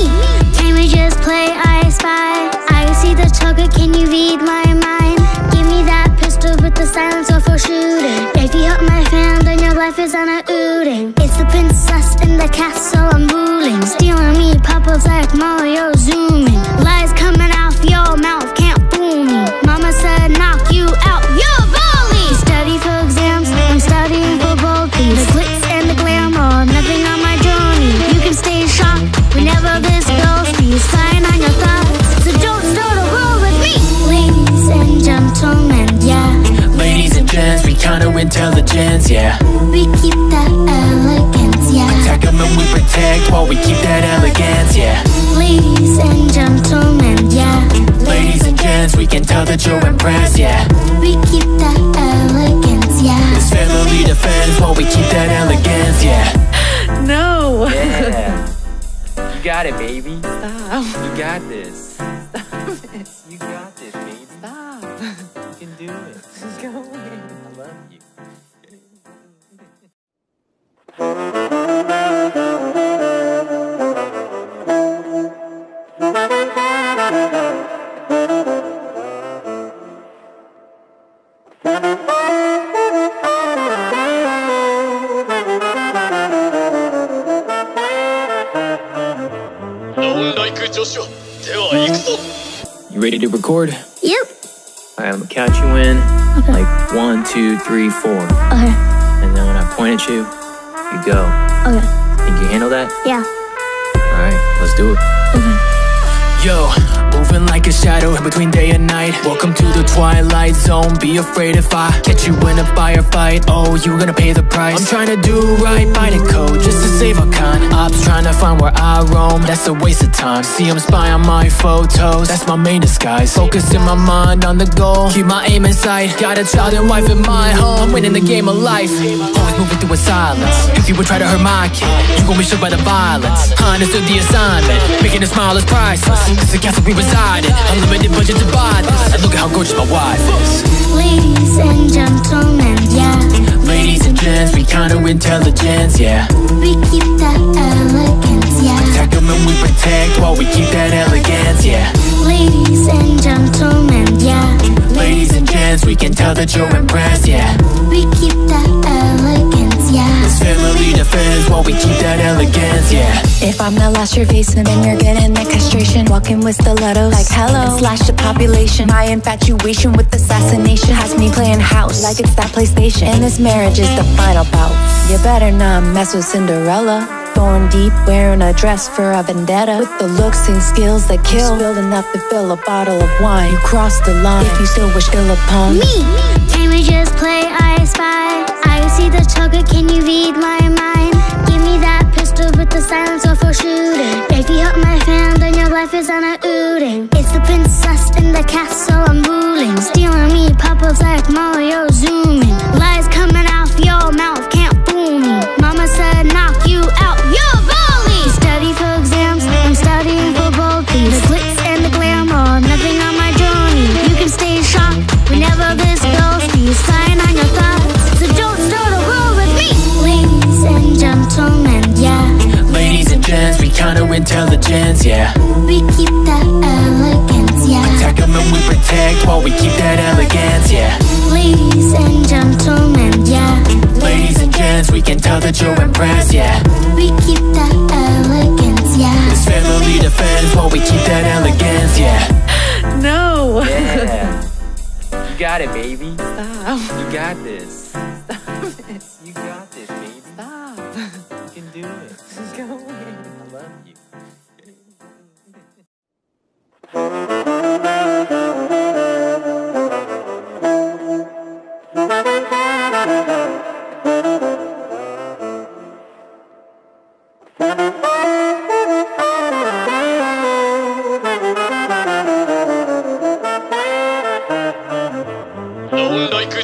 Can we just play I Spy? I see the target, can you read my mind? Give me that pistol with the silencer for shooting. If you help my fan, then your life is on a ooting. It's the princess in the castle I'm ruling. Stealing me puppets like Mario zooming. Lies coming off your mouth, can't fool me. Mama said knock you out. The glitz and the glamour, nothing on my journey. You can stay shocked whenever this girl sees sign on your thoughts. So don't know the roll with me. Ladies and gentlemen, yeah. Ladies and gents, we counterintelligence, yeah. We keep that elegance, yeah. Attack them and we protect while we keep that elegance, yeah. Ladies and gentlemen, yeah. Ladies and gents, we can tell that you're impressed, yeah. We keep that elegance, yeah. It's family to friends while we keep that elegance, yeah. No. Yeah. You got it, baby. Stop. You got this. Stop it. You got this, baby. Stop. You can do it. Go away. I love you. You ready to record? Yep. Alright, I'm gonna count you in. Okay. Like one, two, three, four. Okay. And then when I point at you, you go. Okay. Think you handle that? Yeah. Alright, let's do it. Okay. Yo, moving like a shadow in between day and night. Welcome to the twilight zone, be afraid if I catch you in a firefight. Oh, you gonna pay the price. I'm trying to do right by the code, just to save our con. Ops trying to find where I roam, that's a waste of time. See them spy on my photos, that's my main disguise. Focusing my mind on the goal, keep my aim in sight. Got a child and wife in my home, I'm winning the game of life. Always moving through in silence, if you would try to hurt my kid, you gon' be shook by the violence. I understood the assignment, making a smile is priceless. Cause the castle we reside in, unlimited budget to buy this. And look at how gorgeous my wife is. Ladies and gentlemen, yeah. Ladies and gents, we counterintelligence, yeah. We keep that elegance, yeah. Attack them and we protect while we keep that elegance, yeah. Ladies and gentlemen, yeah. Ladies and gents, we can tell that you're impressed, yeah. We keep that elegance, yeah. It's family to friends while we keep that elegance, yeah. If I'm not lost your face, and then you're getting that castration. Walking with stilettos, like hello, slash the population. My infatuation with assassination has me playing house, like it's that PlayStation. And this marriage is the final bout. You better not mess with Cinderella. Going deep, wearing a dress for a vendetta. With the looks and skills that kill, real enough to fill a bottle of wine. You cross the line if you still wish ill upon me. Can we just play I Spy? I see the target, can you read my mind? Give me that pistol with the silencer for shooting. If you help my fan, then your life is on a ooting. It's the princess in the castle I'm ruling. Stealing me puppets like Mario zooming. Lies coming off your mouth, can't fool me. Mama said knock you out. You're bully. Study for exams, I'm studying for bulkies. The glitz and the glamour, nothing on my journey. You can stay shocked whenever this girl sees sign on your thoughts. So don't know the rule with me. Ladies and gentlemen, yeah. Ladies and gents, we counterintelligence, yeah. We keep that elegance, yeah. Attack them and we protect while we keep that elegance, yeah. Ladies and gentlemen, yeah. Ladies and gents, we can tell that you're impressed, yeah. We keep that elegance, yeah. It's family to friends while we keep that elegance, yeah. No. Yeah. You got it, baby. Stop. You got this. Stop it. You got this, baby. Stop. You can do it. Go away. I love you.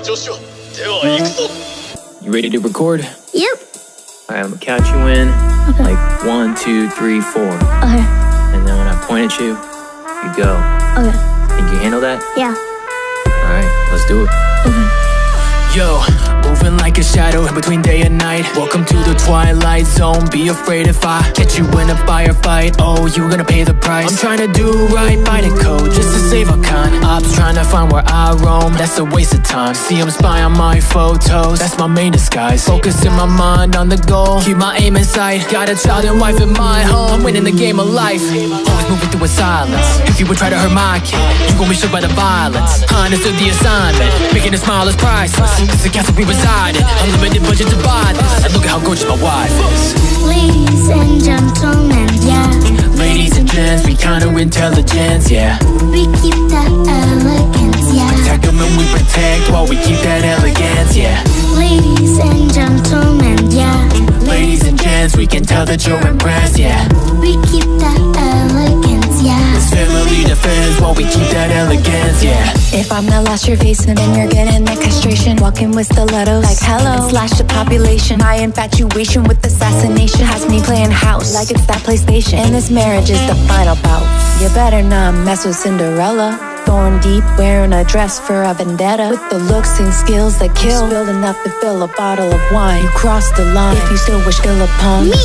Joshua, you ready to record? Yep. Alright, I'm gonna count you in. Okay. Like one, two, three, four. Okay. And then when I point at you, you go. Okay. Think you handle that? Yeah. Alright, let's do it. Okay. Yo, moving like a shadow in between day and night. Welcome to the twilight zone. Be afraid if I catch you in a firefight. Oh, you're gonna pay the price. I'm trying to do right by the code just to save a con. Ops trying to find where I roam. That's a waste of time. See them spy on my photos. That's my main disguise. Focusing my mind on the goal. Keep my aim in sight. Got a child and wife in my home. I'm winning the game of life. Always moving through in silence. If you would try to hurt my kid, you gon' be shook by the violence. I understood the assignment. Making a smile is priceless. It's the castle we reside in. Unlimited budget to buy this. And look at how gorgeous my wife is. Ladies and gentlemen, yeah. Ladies and gents, we kinda intelligence, yeah. We keep that elegance, yeah. Protect them and we protect while we keep that elegance, yeah. Ladies and gentlemen, yeah. Ladies and gents, we can tell that you're impressed, yeah. We keep that elegance, yeah. It's family defense while we keep that elegance, yeah. If I'm not lost your face, then you're getting that castration. Walking with stilettos, like hello, slash the population. My infatuation with assassination has me playing house, like it's that PlayStation. And this marriage is the final bout. You better not mess with Cinderella. Going deep, wearing a dress for a vendetta. With the looks and skills that kill, spilled enough to fill a bottle of wine. You cross the line, if you still wish ill upon me.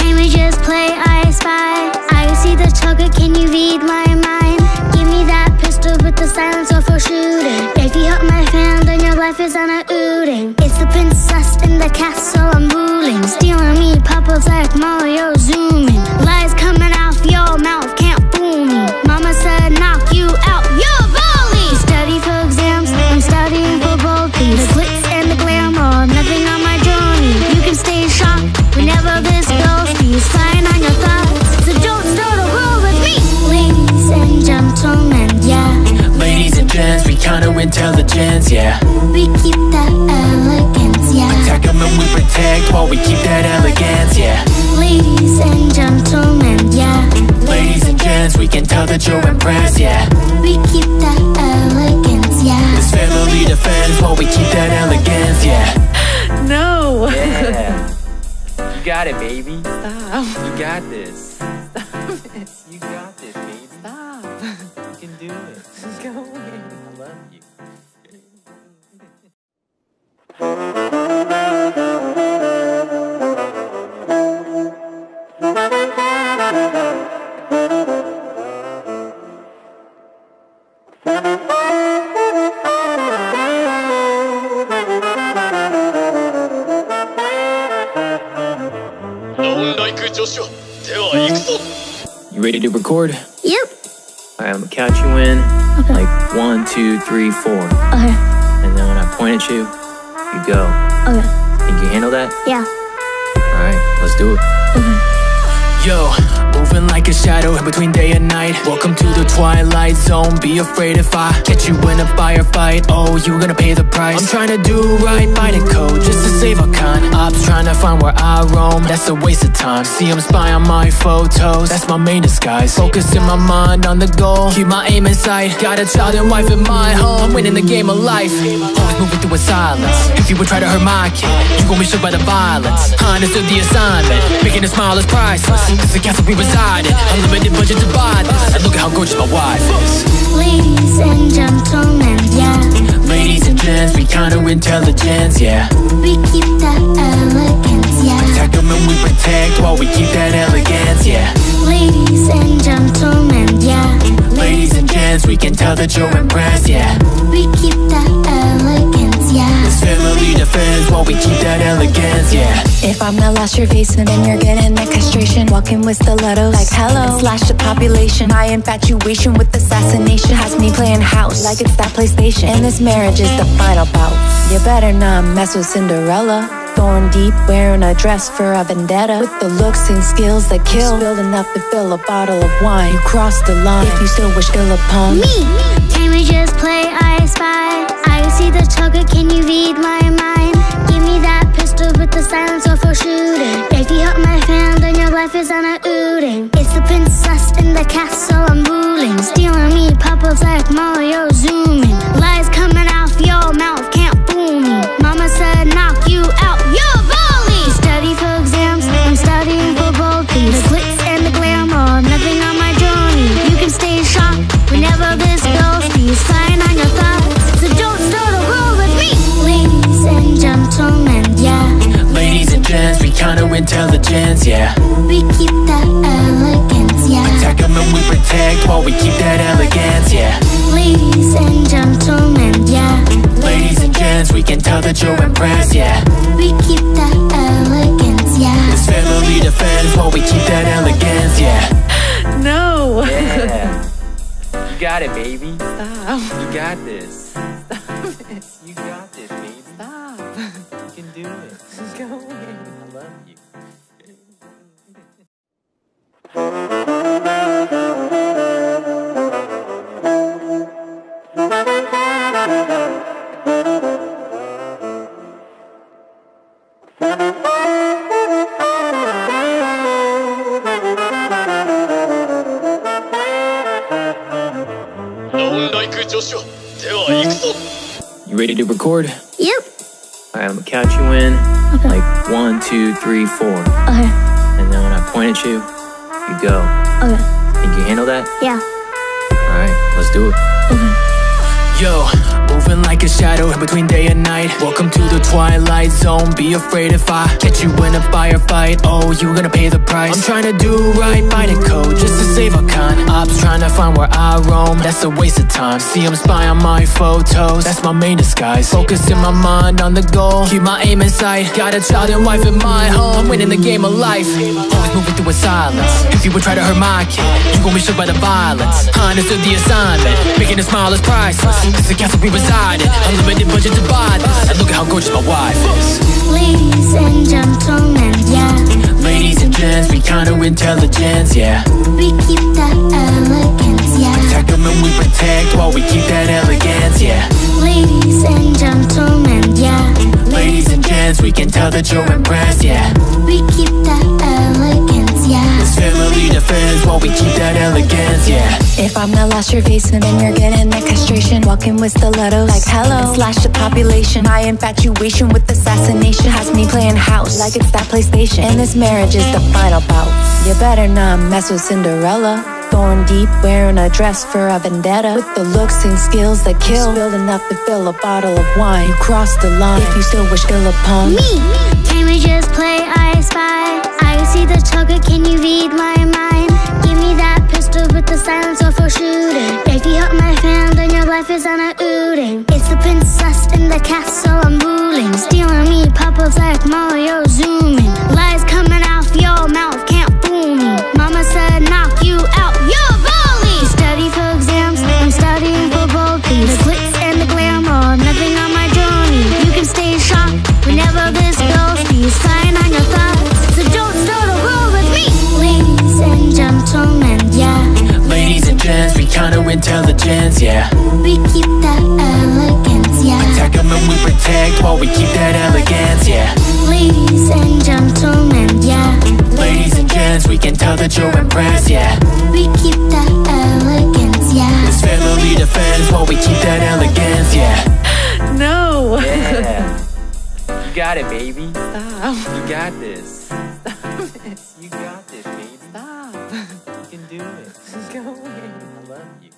Can we just play I Spy? I see the chocolate, can you read my mind? Give me that pistol with the silencer. Shooting. If you hurt my fan, then your life is on a ooting. It's the princess in the castle I'm ruling. Stealing me puppets like Mario zooming. Lies coming off your mouth, can't fool me. Mama said knock you out, you're bully. You study for exams, I'm studying for both these. The glitz and the glamour, nothing on my journey. You can stay shocked whenever this goes. Be spying on your thoughts, so don't know the rule with me. Ladies and gentlemen, yeah. Ladies and gents, we counterintelligence, yeah. We keep that elegance, yeah. Attack them and we protect while we keep that elegance, yeah. Ladies and gentlemen, yeah. Ladies and gents, we can tell that you're impressed, yeah. We keep that elegance, yeah. It's family defense while we keep that elegance, yeah. No! Yeah. You got it, baby. Stop. You got this. Stop it. You got this, baby. Stop. You can do it. Go away. I love you. You ready to record? Yep. Alright, I'm gonna count you in. Okay. Like one, two, three, four. Okay. And then when I point at you, you go. Okay. Think you handle that? Yeah. Alright, let's do it. Okay. Yo, moving like a shadow in between day and night. Welcome to the twilight zone. Be afraid if I catch you in a firefight. Oh, you're gonna pay the price. I'm trying to do right by the code just to save a con. Ops trying to find where I roam. That's a waste of time. See them spy on my photos. That's my main disguise. Focusing my mind on the goal. Keep my aim in sight. Got a child and wife in my home. I'm winning the game of life. Always moving through in silence. If you would try to hurt my kid, you gon' be shook by the violence. I understood the assignment. Making a smile is priceless. It's the castle we reside in. Unlimited budget to buy this. And look at how gorgeous my wife is. Ladies and gentlemen, yeah. Ladies and gents, we counterintelligence, yeah. We keep that elegance, yeah. Protect them and we protect while we keep that elegance, yeah. Ladies and gentlemen, yeah. Ladies and gents, we can tell that you're impressed, yeah. We keep that elegance, yeah. It's family defense while we keep that elegance, yeah. If I'm not lost your face, then you're getting that castration. Walking with stilettos, like hello, slash the population. My infatuation with assassination has me playing house, like it's that PlayStation. And this marriage is the final bout. You better not mess with Cinderella. Going deep, wearing a dress for a vendetta. With the looks and skills that kill, spilled enough to fill a bottle of wine. You cross the line, if you still wish ill upon me. Can we just play I Spy? I see the chocolate, can you read my mind? Give me that pistol with the silencer for shooting. If you hurt my fan, then your life is on a ooting. It's the princess in the castle I'm ruling. Stealing me puppets like Mario zooming. Lies coming off your mouth, can't tag while we keep that elegance, yeah. Ladies and gentlemen, yeah. Ladies and gents, we can tell that you're impressed, yeah. We keep that elegance, yeah. This family defends while we keep that elegance, yeah. No! Yeah. You got it, baby. Stop. You got this. Stop it. You got this, baby. Stop. You can do it. Go away. I love you. You ready to record? Yep. Alright, I'm gonna count you in. Okay. Like one, two, three, four. Okay. And then when I point at you, you go. Okay. Think you handle that? Yeah. Alright, let's do it. Okay. Yo, moving like a shadow in between day and night. Welcome to the twilight zone. Be afraid if I catch you in a firefight. Oh, you gonna pay the price. I'm trying to do right by the code just to save a con. Ops trying to find where I roam. That's a waste of time. See them spy on my photos. That's my main disguise. Focusing my mind on the goal. Keep my aim in sight. Got a child and wife in my home. I'm winning the game of life. Always moving through in silence. If you would try to hurt my kid, you gon' be shook by the violence. I understood the assignment. Making a smile is priceless. It's the castle we reside in. Unlimited budget to buy this. And look at how gorgeous my wife is. Ladies and gentlemen, yeah. Ladies and gents, we kind of intelligence, yeah. We keep that elegance, yeah. Attack them and we protect while we keep that elegance, yeah. Ladies and gentlemen, yeah. Ladies and gents, we can tell that you're impressed, yeah. We keep that elegance, yeah. This family defends while we keep that elegance, yeah. If I'm not lost your basement, then you're getting that castration. Walking with stilettos, like hello, slash the population. My infatuation with assassination has me playing house, like it's that PlayStation. And this marriage is the final bout. You better not mess with Cinderella. Going deep, wearing a dress for a vendetta. With the looks and skills that kill, spilled enough to fill a bottle of wine. You cross the line, if you still wish ill upon me. Can we just play I Spy? I see the chocolate, can you read my mind? Give me that pistol with the silencer for shooting. If you help my fan, then your life is on a ooting. It's the princess in the castle I'm ruling. Stealing me puppets like Mario zooming. Lies coming out of your mouth, can't fool me. Mama said knock you out, you're bully. You study for exams, I'm studying for bulkies. The glitz and the glamour, nothing on my journey. You can stay shocked whenever this girl sees. Sign on your thoughts, so don't start a roll with me. Ladies and gentlemen, yeah. Ladies and gents, we counterintelligence, yeah. We keep that elegance, yeah. Attack them and we protect while we keep that elegance, yeah. Ladies and gentlemen, yeah. Ladies and gents, we can tell that you're impressed, yeah. We keep that elegance, yeah. This family defends while we keep that elegance, yeah. No! Yeah. You got it, baby. Stop. You got this. Stop it. You got this, baby. Stop. You can do it. Go away. I love you.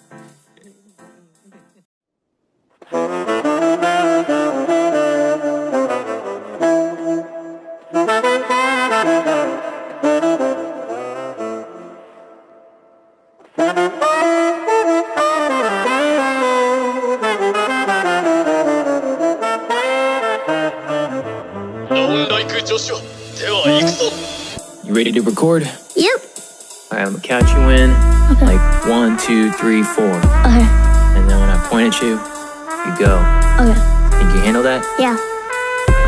You ready to record? Yep. Alright, I'm gonna count you in. Okay. Like one, two, three, four. Okay. And then when I point at you, you go. Okay. Think you handle that? Yeah.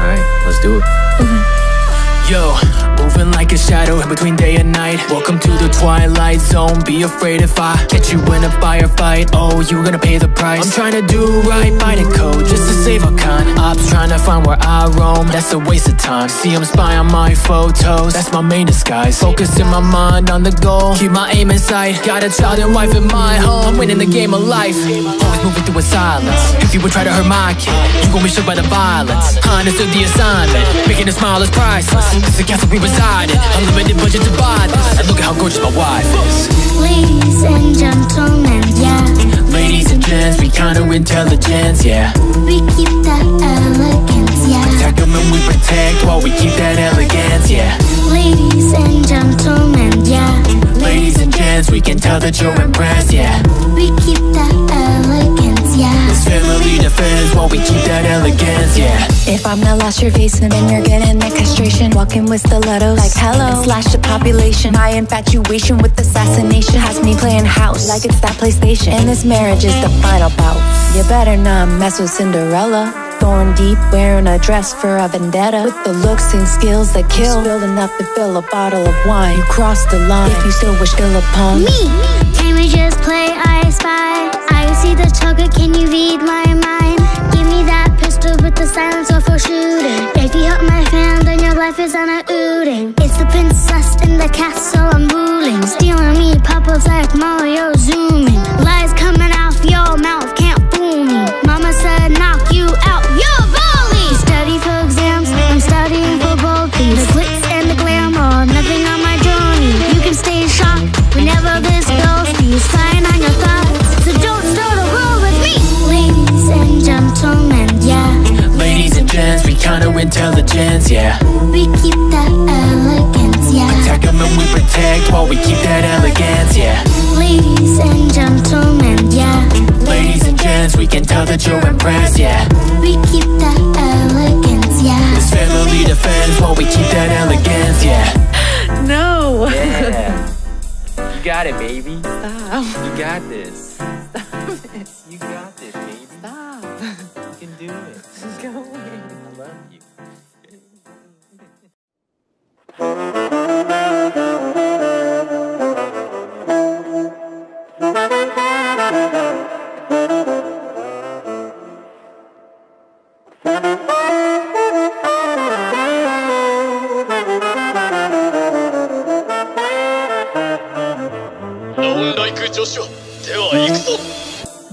Alright, let's do it. Okay. Yo, moving like a shadow in between day and night. Welcome to the twilight zone. Be afraid if I catch you in a firefight. Oh, you gonna pay the price. I'm trying to do right by the code just to save a con. Ops trying to find where I roam. That's a waste of time. See them spy on my photos. That's my main disguise. Focusing my mind on the goal. Keep my aim in sight. Got a child and wife in my home. I'm winning the game of life. Always moving through in silence. If you would try to hurt my kid, you gon' be shook by the violence. I understood the assignment. Making a smile is priceless. It's the castle we reside in. Unlimited budget to buy this. And look at how gorgeous my wife is. Ladies and gentlemen, yeah. Ladies and gents, we counterintelligence, yeah. We keep that elegance, yeah. Attack them and we protect while we keep that elegance, yeah. Ladies and gentlemen, yeah. Ladies and gents. friends, we can tell that you're impressed, yeah. We keep that elegance, yeah. It's family to friends, while we keep that elegance, yeah. If I'm not lost your face, and then you're getting that castration. Walking with stilettos, like hello, slash the population. My infatuation with assassination has me playing house, like it's that PlayStation. And this marriage is the final bout. You better not mess with Cinderella. Thorn deep, wearing a dress for a vendetta. With the looks and skills that kill, still enough to fill a bottle of wine. You crossed the line if you still wish ill upon me. Can we just play I Spy? I see the target, can you read my mind? Give me that pistol with the silencer for shooting. If you help my hand, then your life is on a ooting. It's the princess in the castle I'm ruling. Stealing me purples like Mario zooming. Lies coming off your mouth, can't fool me. Mama said knock you out. The glitz and the glamour, nothing on my journey. You can stay shocked whenever this goes. He's flying on your thoughts, so don't start a roll with me. Ladies and gentlemen, yeah. Ladies and gents, we counter intelligence, yeah. We keep that elegance, yeah. Attack them and we protect while we keep that elegance, yeah. Ladies and gentlemen, yeah. Ladies and gents, we can tell that you're impressed, yeah. We keep that elegance, yeah. It's family to friends while we keep that elegance, yeah. No. Yeah. You got it, baby. Stop. You got this. Stop it. You got this, baby. Stop. You can do it. Just go away. I love you.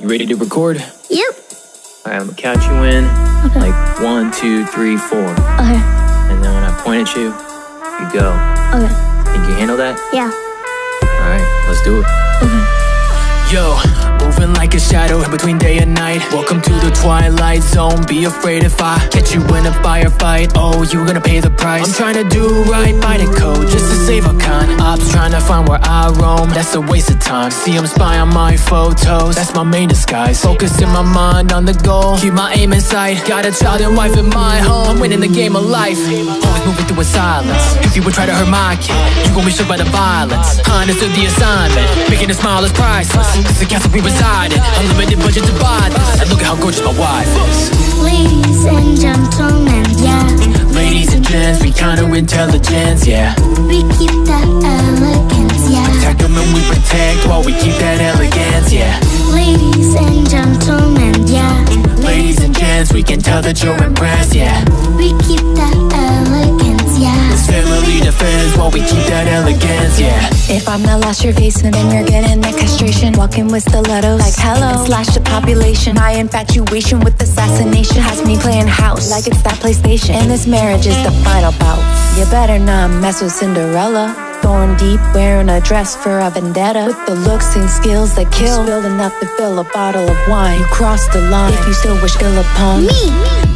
Ready to record? Yep. Alright, I'm gonna count you in. Okay. Like one, two, three, four. Okay. And then when I point at you, you go. Okay. Think you handle that? Yeah. Alright, let's do it. Okay. Yo, moving like a shadow in between day and night. Welcome to the twilight zone. Be afraid if I catch you in a firefight. Oh, you're gonna pay the price. I'm trying to do right by the code just to save a con. Ops trying to find where I roam, that's a waste of time. See them spy on my photos, that's my main disguise. Focusing my mind on the goal, keep my aim in sight. Got a child and wife in my home, I'm winning the game of life. Always moving through in silence. If you would try to hurt my kid, you gon' be shook by the violence. I understood the assignment, making a smile is priceless. Cause the castle we reside in, unlimited budget to buy this. And look at how gorgeous my wife is. Ladies and gentlemen, yeah. Ladies and gents, we counter intelligence, yeah. We keep that elegance, yeah. Attack them and we protect while we keep that elegance, yeah. Ladies and gentlemen, yeah. Ladies and gents, we can tell that you're impressed, yeah. We keep that elegance, yeah. It's family to friends while we keep that elegance, yeah. If I'm not lost your face, and then you're getting that castration. Walking with stilettos, like hello, slash the population. My infatuation with assassination has me playing house, like it's that PlayStation. And this marriage is the final bout. You better not mess with Cinderella. Thorn deep, wearing a dress for a vendetta. With the looks and skills that kill, still enough to fill a bottle of wine. You crossed the line if you still wish ill upon me.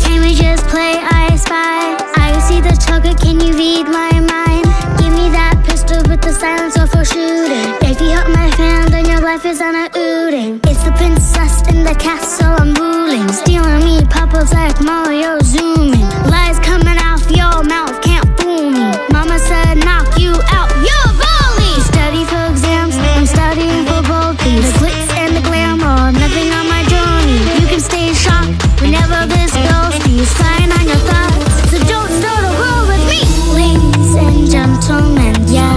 Can we just play I Spy? I see the target, can you read my mind? Give me that pistol with the silencer for shooting. If you help my hand, then your life is on a ooting. It's the princess in the castle I'm ruling. Stealing me purples like Mario zooming. Lies coming off your mouth, can't fool me. Mama said knock you out. You're bully. Study for exams, I'm studying for bullies. The glitz and the glamour, nothing on my journey. You can stay shocked whenever this goes. He's flying on your thoughts, so don't start a roll with me. Ladies and gentlemen, yeah.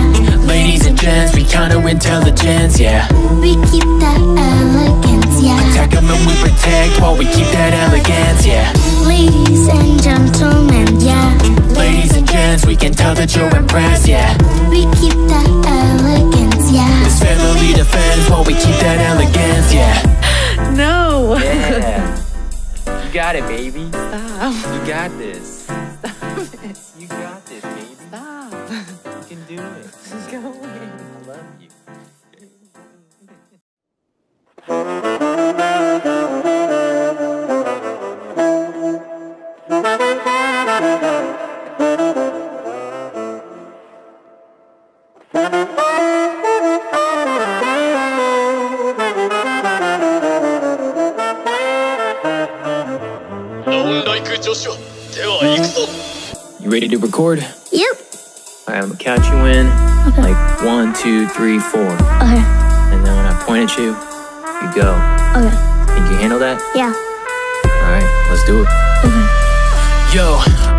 Ladies and gents, we counter intelligence, yeah. We keep that elegance, yeah. Attack them and we protect while we keep that elegance, yeah. Ladies and gentlemen, yeah. Ladies and gents, we can tell that you're impressed, yeah. We keep that elegance, yeah. It's family to friends while we keep that elegance, yeah. No. Yeah. You got it, baby. Stop. You got this. Stop it. You got this, baby. Stop. You can do it. Just go away. I love you. Joshua, you ready to record? Yep. Alright, I'm gonna count you in. Okay. Like one, two, three, four. Okay. And then when I point at you, you go. Okay. Think you handle that? Yeah. Alright, let's do it. Okay. Yo,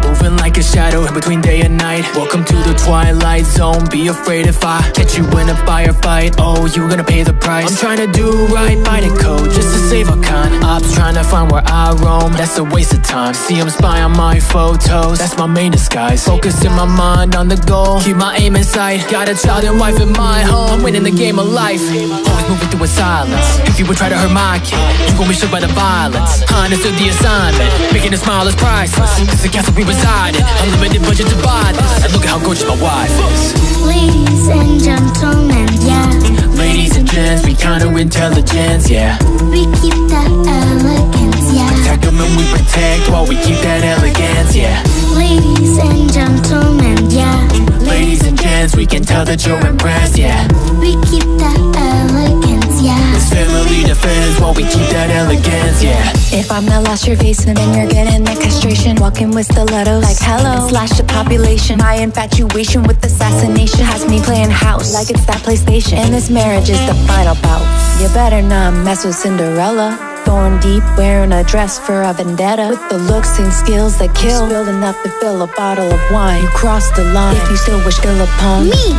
moving like a shadow between day and night. Welcome to the twilight zone. Be afraid if I catch you in a firefight. Oh, you gonna pay the price. I'm trying to do right by the code just to save our con. Ops trying to find where I roam. That's a waste of time. See them spy on my photos. That's my main disguise. Focusing my mind on the goal. Keep my aim in sight. Got a child and wife in my home. I'm winning the game of life. Always moving through in silence. If you would try to hurt my kid, you gon' be shook by the violence. I understood the assignment. Making a smile is priceless. It's the castle we reside in. Unlimited budget to buy this. And look at how gorgeous my wife is. Ladies and gentlemen, yeah. Ladies and gents, we counter intelligence, yeah. We keep that elegance, yeah. Attack them and we protect while we keep that elegance, yeah. Ladies and gentlemen, yeah. Ladies and gents, we can tell that you're impressed, yeah. We keep that elegance, yeah. It's family defense while we keep that elegance, yeah. If I'm not lost your face, then you're getting that castration. Walking with stilettos, like hello. Slash the population. My infatuation with assassination has me playing house like it's that PlayStation. And this marriage is the final bout. You better not mess with Cinderella. Going deep, wearing a dress for a vendetta. With the looks and skills that kill, spilled enough to fill a bottle of wine. You crossed the line if you still wish ill upon me.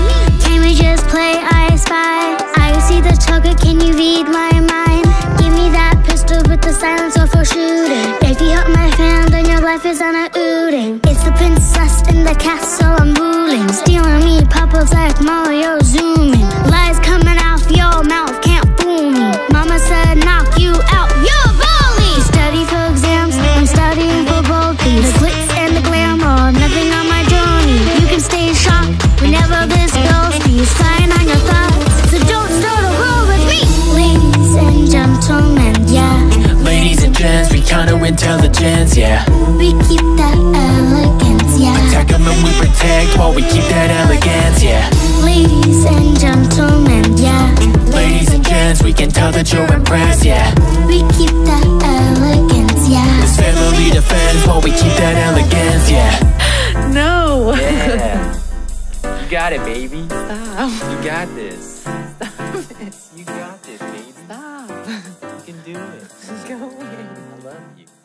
Can we just play I Spy? I see the talker, can you read my mind? Give me that pistol with the silencer for shooting. If you help my fan, then your life is on a ooting. It's the princess in the castle I'm ruling. Stealing me puppets like Mario zooming. Lies coming off your mouth, can't fool me. Mama said knock you out, you're bully. You study for exams, I'm studying for both these. The glitz and the glamour, nothing on my journey. You can stay shocked whenever this goes. Be spying on your thoughts, so don't start a war with me. Ladies and gentlemen, yeah. Ladies and gents, we counter intelligence, yeah. We keep that elegance, yeah. Attack them and we protect while we keep that elegance, yeah. Ladies and gentlemen, yeah. Ladies and gents, we can tell that you're impressed, yeah. We keep that elegance, yeah. It's family defense while we keep that elegance, yeah. No. Yeah. You got it, baby. Stop. You got this. Stop it. You got this, baby. Stop. You can do it. Go away. I love you.